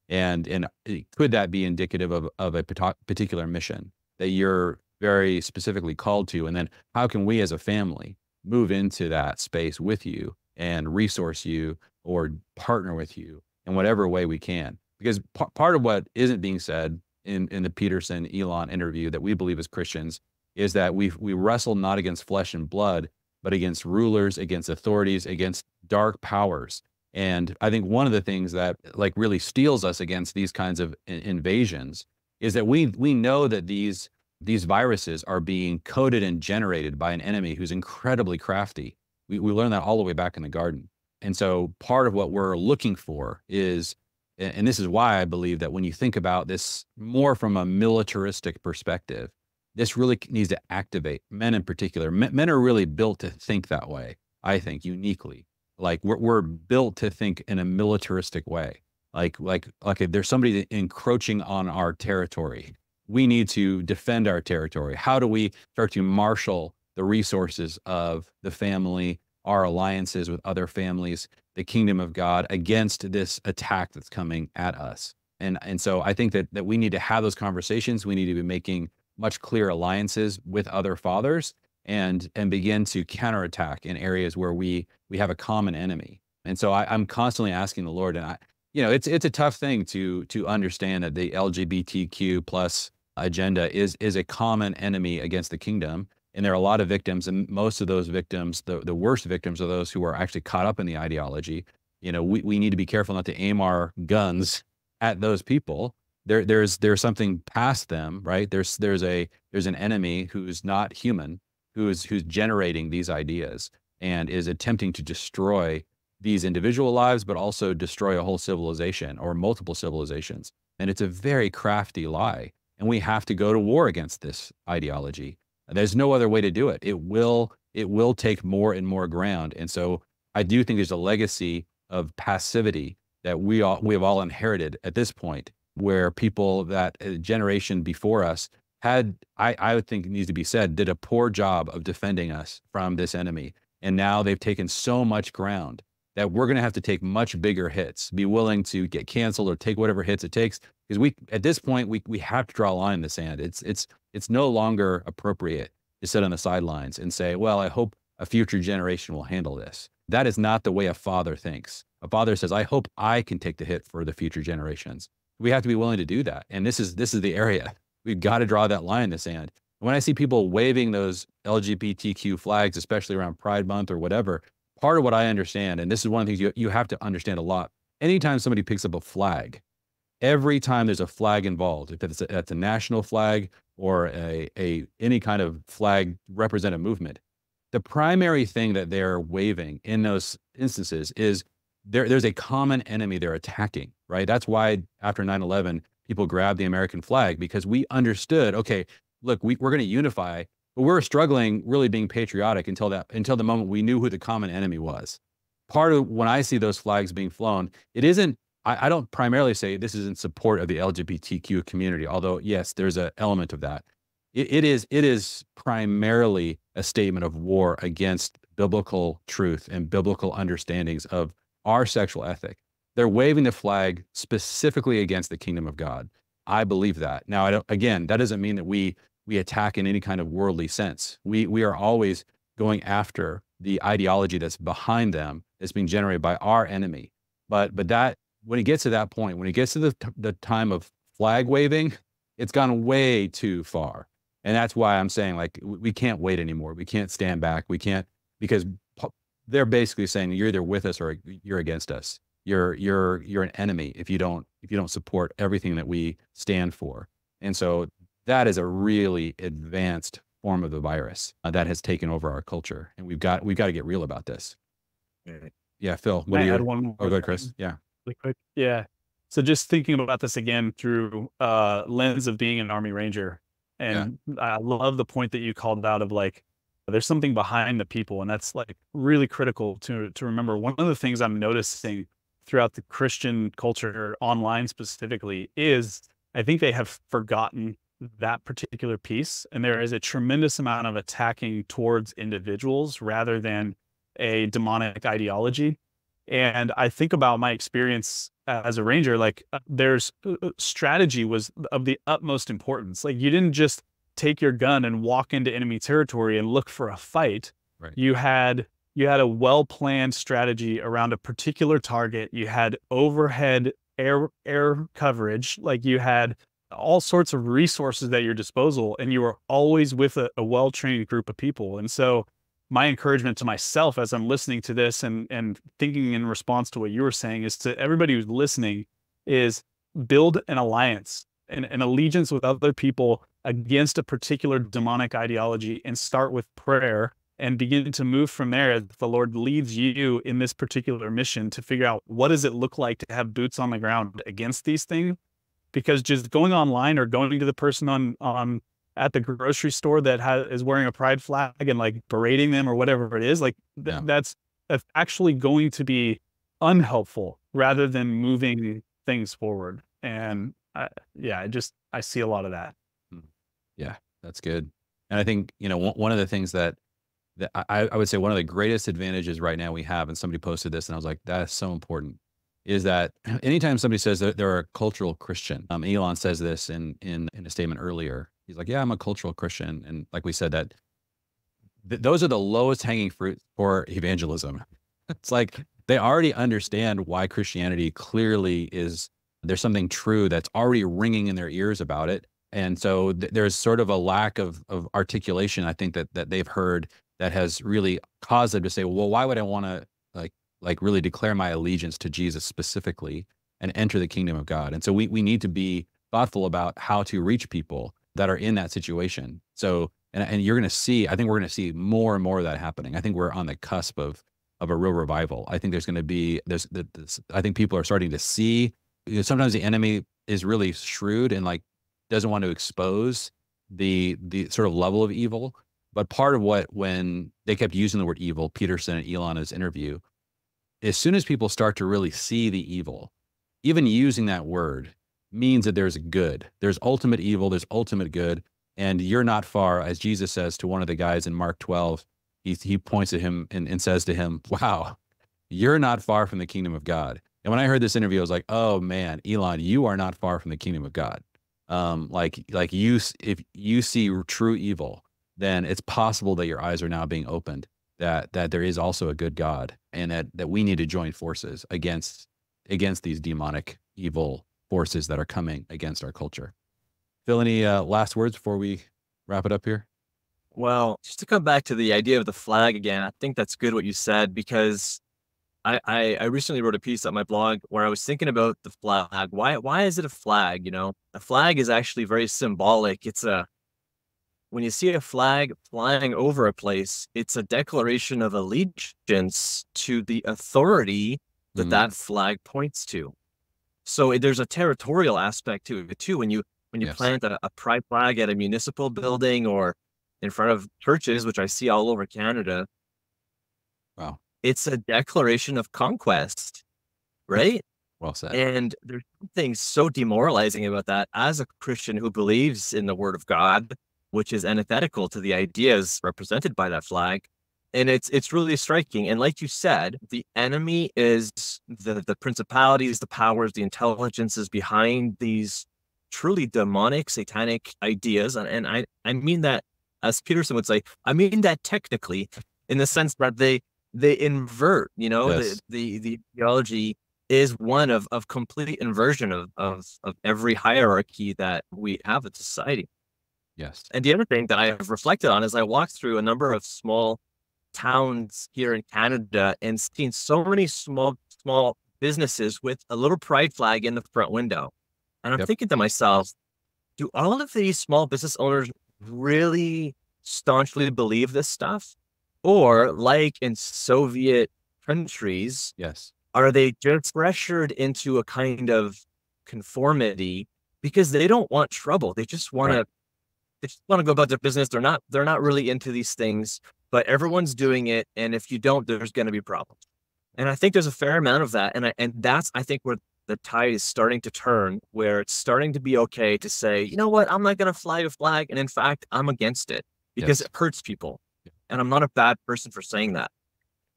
and could that be indicative of a particular mission that you're very specifically called to? And then how can we as a family move into that space with you and resource you or partner with you in whatever way we can? Because part of what isn't being said in the Peterson Elon interview that we believe as Christians is that we wrestle not against flesh and blood, but against rulers, against authorities, against dark powers. And I think one of the things that like really steals us against these kinds of invasions is that we know that these viruses are being coded and generated by an enemy who's incredibly crafty. We learned that all the way back in the garden. And so part of what we're looking for is, and this is why I believe that when you think about this more from a militaristic perspective, this really needs to activate men in particular. Men are really built to think that way, I think, uniquely. Like we're built to think in a militaristic way. Like if there's somebody encroaching on our territory, we need to defend our territory. How do we start to marshal the resources of the family, our alliances with other families, the kingdom of God against this attack that's coming at us? And so I think that we need to have those conversations. We need to be making much clearer alliances with other fathers and begin to counterattack in areas where we have a common enemy. And so I'm constantly asking the Lord, and it's a tough thing to understand that the LGBTQ plus agenda is a common enemy against the kingdom. And there are a lot of victims, and most of those victims, the worst victims, are those who are actually caught up in the ideology. You know, we need to be careful not to aim our guns at those people. There's something past them, right? There's an enemy who's not human, who's generating these ideas and is attempting to destroy these individual lives, but also destroy a whole civilization or multiple civilizations. And it's a very crafty lie. And we have to go to war against this ideology. There's no other way to do it. It will take more and more ground. And so I do think there's a legacy of passivity that we have all inherited at this point, where people that generation before us had, I would think it needs to be said, did a poor job of defending us from this enemy. And now they've taken so much ground that we're going to have to take much bigger hits, be willing to get canceled or take whatever hits it takes. Because at this point, we have to draw a line in the sand. It's no longer appropriate to sit on the sidelines and say, well, I hope a future generation will handle this. That is not the way a father thinks. A father says, I hope I can take the hit for the future generations. We have to be willing to do that. And this is the area. We've got to draw that line in the sand. When I see people waving those LGBTQ flags, especially around Pride Month or whatever, part of what I understand, and this is one of the things you have to understand a lot, anytime somebody picks up a flag, every time there's a flag involved, if that's a national flag or any kind of flag representative movement, the primary thing that they're waving in those instances is there's a common enemy they're attacking, right? That's why after 9/11, people grabbed the American flag, because we understood, okay, look, we're going to unify. But we were struggling really being patriotic until the moment we knew who the common enemy was. Part of when I see those flags being flown, it isn't, I don't primarily say this is in support of the LGBTQ community, although yes, there's an element of that. It is primarily a statement of war against biblical truth and biblical understandings of our sexual ethic. They're waving the flag specifically against the kingdom of God. I believe that. Now, that doesn't mean that we attack in any kind of worldly sense. We are always going after the ideology that's behind them, that's being generated by our enemy. But that, when it gets to that point, when it gets to the time of flag waving, it's gone way too far. And that's why I'm saying, like, we can't wait anymore. We can't stand back. We can't, because they're basically saying you're either with us or you're against us. You're an enemy if you don't support everything that we stand for. And so that is a really advanced form of the virus that has taken over our culture, and we've got to get real about this. Yeah, Phil. What do you? Oh, go ahead, Chris. Yeah. Really quick. Yeah. So just thinking about this again through lens of being an Army Ranger, and yeah. I love the point that you called out of like, there's something behind the people, and that's like really critical to remember. One of the things I'm noticing throughout the Christian culture, online specifically, is I think they have forgotten that particular piece, and there is a tremendous amount of attacking towards individuals rather than a demonic ideology. And I think about my experience as a ranger, like there's strategy was of the utmost importance. Like you didn't just take your gun and walk into enemy territory and look for a fight. Right. You had a well-planned strategy around a particular target. You had overhead air coverage. Like you had all sorts of resources at your disposal, and you were always with a well-trained group of people. And so my encouragement to myself as I'm listening to this and thinking in response to what you were saying is to everybody who's listening is build an alliance and an allegiance with other people against a particular demonic ideology, and start with prayer and begin to move from there as the Lord leads you in this particular mission to figure out what does it look like to have boots on the ground against these things. Because just going online or going to the person on at the grocery store that is wearing a pride flag and like berating them or whatever it is, like that's actually going to be unhelpful rather than moving things forward. And I see a lot of that. Yeah, that's good. And I think, you know, one of the things that I would say one of the greatest advantages right now we have, and somebody posted this and I was like, that's so important, is that anytime somebody says that they're a cultural Christian, Elon says this in a statement earlier, he's like, yeah, I'm a cultural Christian. And like we said, that those are the lowest hanging fruit for evangelism. It's like, they already understand why Christianity clearly is, there's something true that's already ringing in their ears about it. And so there's sort of a lack of articulation, I think, that they've heard that has really caused them to say, well, why would I want to like really declare my allegiance to Jesus specifically and enter the kingdom of God? And so we need to be thoughtful about how to reach people that are in that situation. So, and you're going to see, I think we're going to see more and more of that happening. I think we're on the cusp of a real revival. I think there's going to be, I think people are starting to see, you know, sometimes the enemy is really shrewd and like doesn't want to expose the sort of level of evil. But part of what, when they kept using the word evil, Peterson and Elon in his interview, as soon as people start to really see the evil, even using that word means that there's good, there's ultimate evil, there's ultimate good. And you're not far, as Jesus says to one of the guys in Mark 12, he points at him and says to him, wow, you're not far from the kingdom of God. And when I heard this interview, I was like, oh man, Elon, you are not far from the kingdom of God. Like you, if you see true evil, then it's possible that your eyes are now being opened, that there is also a good God, and that we need to join forces against these demonic evil forces that are coming against our culture. Phil, any last words before we wrap it up here? Well, just to come back to the idea of the flag again, I think that's good what you said, because I recently wrote a piece on my blog where I was thinking about the flag. Why is it a flag? You know, a flag is actually very symbolic. When you see a flag flying over a place, it's a declaration of allegiance to the authority that that flag points to. So there's a territorial aspect to it too. When you plant a pride flag at a municipal building or in front of churches, which I see all over Canada, wow, it's a declaration of conquest, right? Well said. And there's something so demoralizing about that as a Christian who believes in the Word of God, which is antithetical to the ideas represented by that flag. And it's really striking. And like you said, the enemy is the principalities, the powers, the intelligences behind these truly demonic, satanic ideas. And I mean that, as Peterson would say, I mean that technically, in the sense that they invert, you know, yes. The theology is one of complete inversion of every hierarchy that we have in society. Yes. And the other thing that I have reflected on as I walked through a number of small towns here in Canada and seen so many small businesses with a little pride flag in the front window. And I'm thinking to myself, do all of these small business owners really staunchly believe this stuff? Or like in Soviet countries, are they just pressured into a kind of conformity because they don't want trouble? They just want to go about their business. They're not really into these things, but everyone's doing it. And if you don't, there's going to be problems. And I think there's a fair amount of that. And that's, I think, where the tide is starting to turn, where it's starting to be okay to say, you know what, I'm not going to fly a flag. And in fact, I'm against it because it hurts people. And I'm not a bad person for saying that.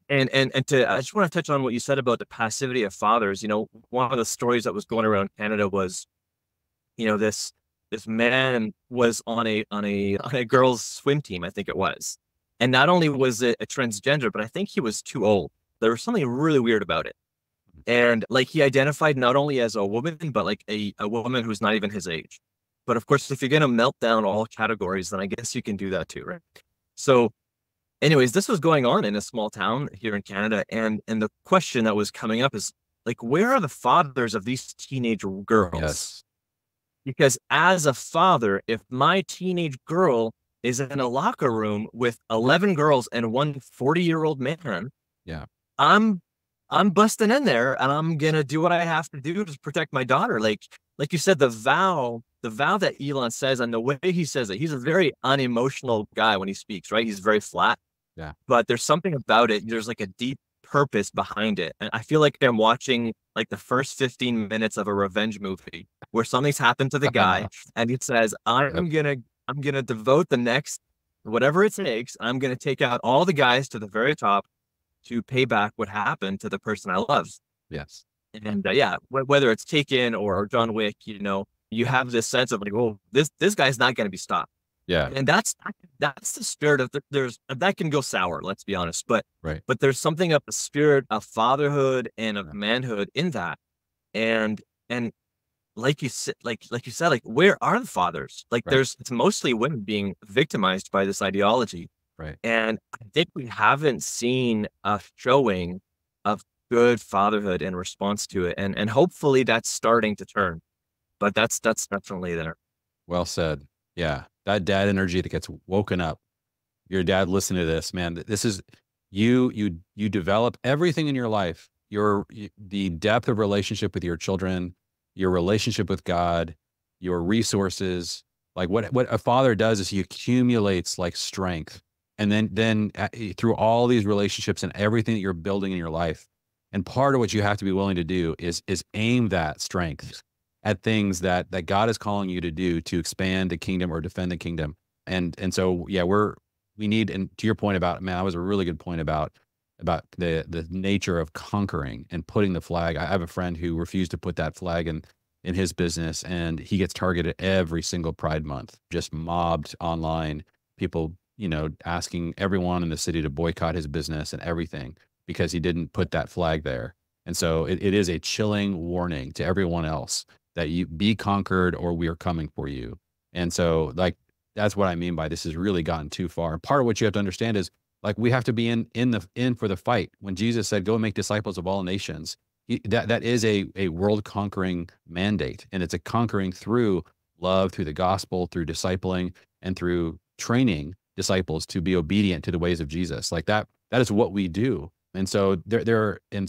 And I just want to touch on what you said about the passivity of fathers. You know, one of the stories that was going around Canada was, you know, this man was on a girls' swim team, I think it was. And not only was it a transgender, but I think he was too old. There was something really weird about it. And like he identified not only as a woman, but like a woman who's not even his age. But of course, if you're going to melt down all categories, then I guess you can do that too, right? So anyways, this was going on in a small town here in Canada. And the question that was coming up is like, where are the fathers of these teenage girls? Yes. Because as a father, if my teenage girl is in a locker room with 11 girls and one 40-year-old man, I'm busting in there and I'm going to do what I have to do to protect my daughter. Like you said, the vow that Elon says and the way he says it, he's a very unemotional guy when he speaks, right? He's very flat, but there's something about it. There's like a deep purpose behind it. And I feel like I'm watching like the first 15 minutes of a revenge movie where something's happened to the guy and he says, I'm going to devote the next, whatever it takes. I'm going to take out all the guys to the very top to pay back what happened to the person I love. Yes. And whether it's Taken or John Wick, you know, you have this sense of like, well, this guy's not going to be stopped. Yeah. And that's the spirit of that can go sour, let's be honest. But there's something of the spirit of fatherhood and of manhood in that. And like you said, like, where are the fathers? Like it's mostly women being victimized by this ideology. Right. And I think we haven't seen a showing of good fatherhood in response to it. And hopefully that's starting to turn, but that's definitely there. Well said. Yeah. That dad energy that gets woken up. Your dad, listen to this, man. This is you develop everything in your life. The depth of relationship with your children, your relationship with God, your resources. Like what a father does is he accumulates like strength. And then through all these relationships and everything that you're building in your life. And part of what you have to be willing to do is aim that strength at things that God is calling you to do, to expand the kingdom or defend the kingdom. And so, yeah, we need, and to your point about, man, that was a really good point about the nature of conquering and putting the flag. I have a friend who refused to put that flag in his business, and he gets targeted every single Pride Month, just mobbed online, people, you know, asking everyone in the city to boycott his business and everything because he didn't put that flag there. And so it is a chilling warning to everyone else that you be conquered or we are coming for you. And so like, that's what I mean by this has really gotten too far. And part of what you have to understand is like, we have to be in for the fight. When Jesus said, go and make disciples of all nations, that is a world conquering mandate. And it's a conquering through love, through the gospel, through discipling, and through training disciples to be obedient to the ways of Jesus. Like that is what we do. And so in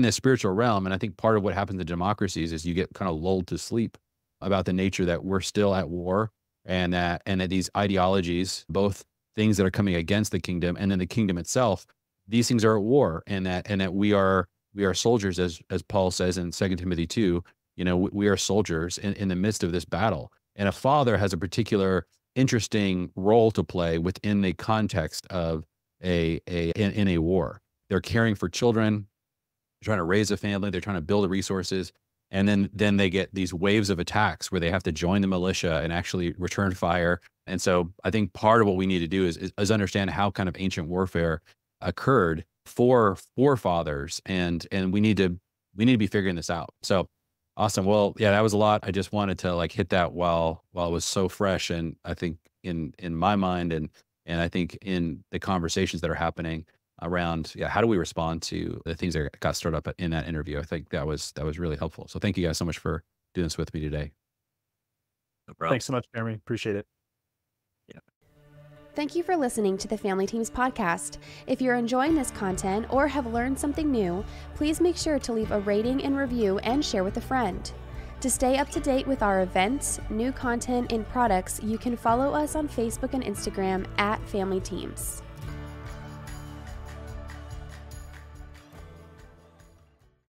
the spiritual realm, and I think part of what happens to democracies is you get kind of lulled to sleep about the nature that we're still at war, and that these ideologies, both things that are coming against the kingdom and then the kingdom itself, these things are at war, and that we are soldiers, as Paul says in Second Timothy 2, you know, we are soldiers in the midst of this battle. And a father has a particular interesting role to play within the context of a war. They're caring for children, trying to raise a family, they're trying to build the resources. And then they get these waves of attacks where they have to join the militia and actually return fire. And so I think part of what we need to do is understand how kind of ancient warfare occurred for forefathers. And we need to be figuring this out. So awesome. Well, yeah, that was a lot. I just wanted to like hit that while it was so fresh. And I think in my mind and And I think in the conversations that are happening around, how do we respond to the things that got stirred up in that interview? I think that was really helpful. So thank you guys so much for doing this with me today. No problem. Thanks so much, Jeremy. Appreciate it. Yeah. Thank you for listening to the Family Teams podcast. If you're enjoying this content or have learned something new, please make sure to leave a rating and review and share with a friend. To stay up to date with our events, new content, and products, you can follow us on Facebook and Instagram at Family Teams.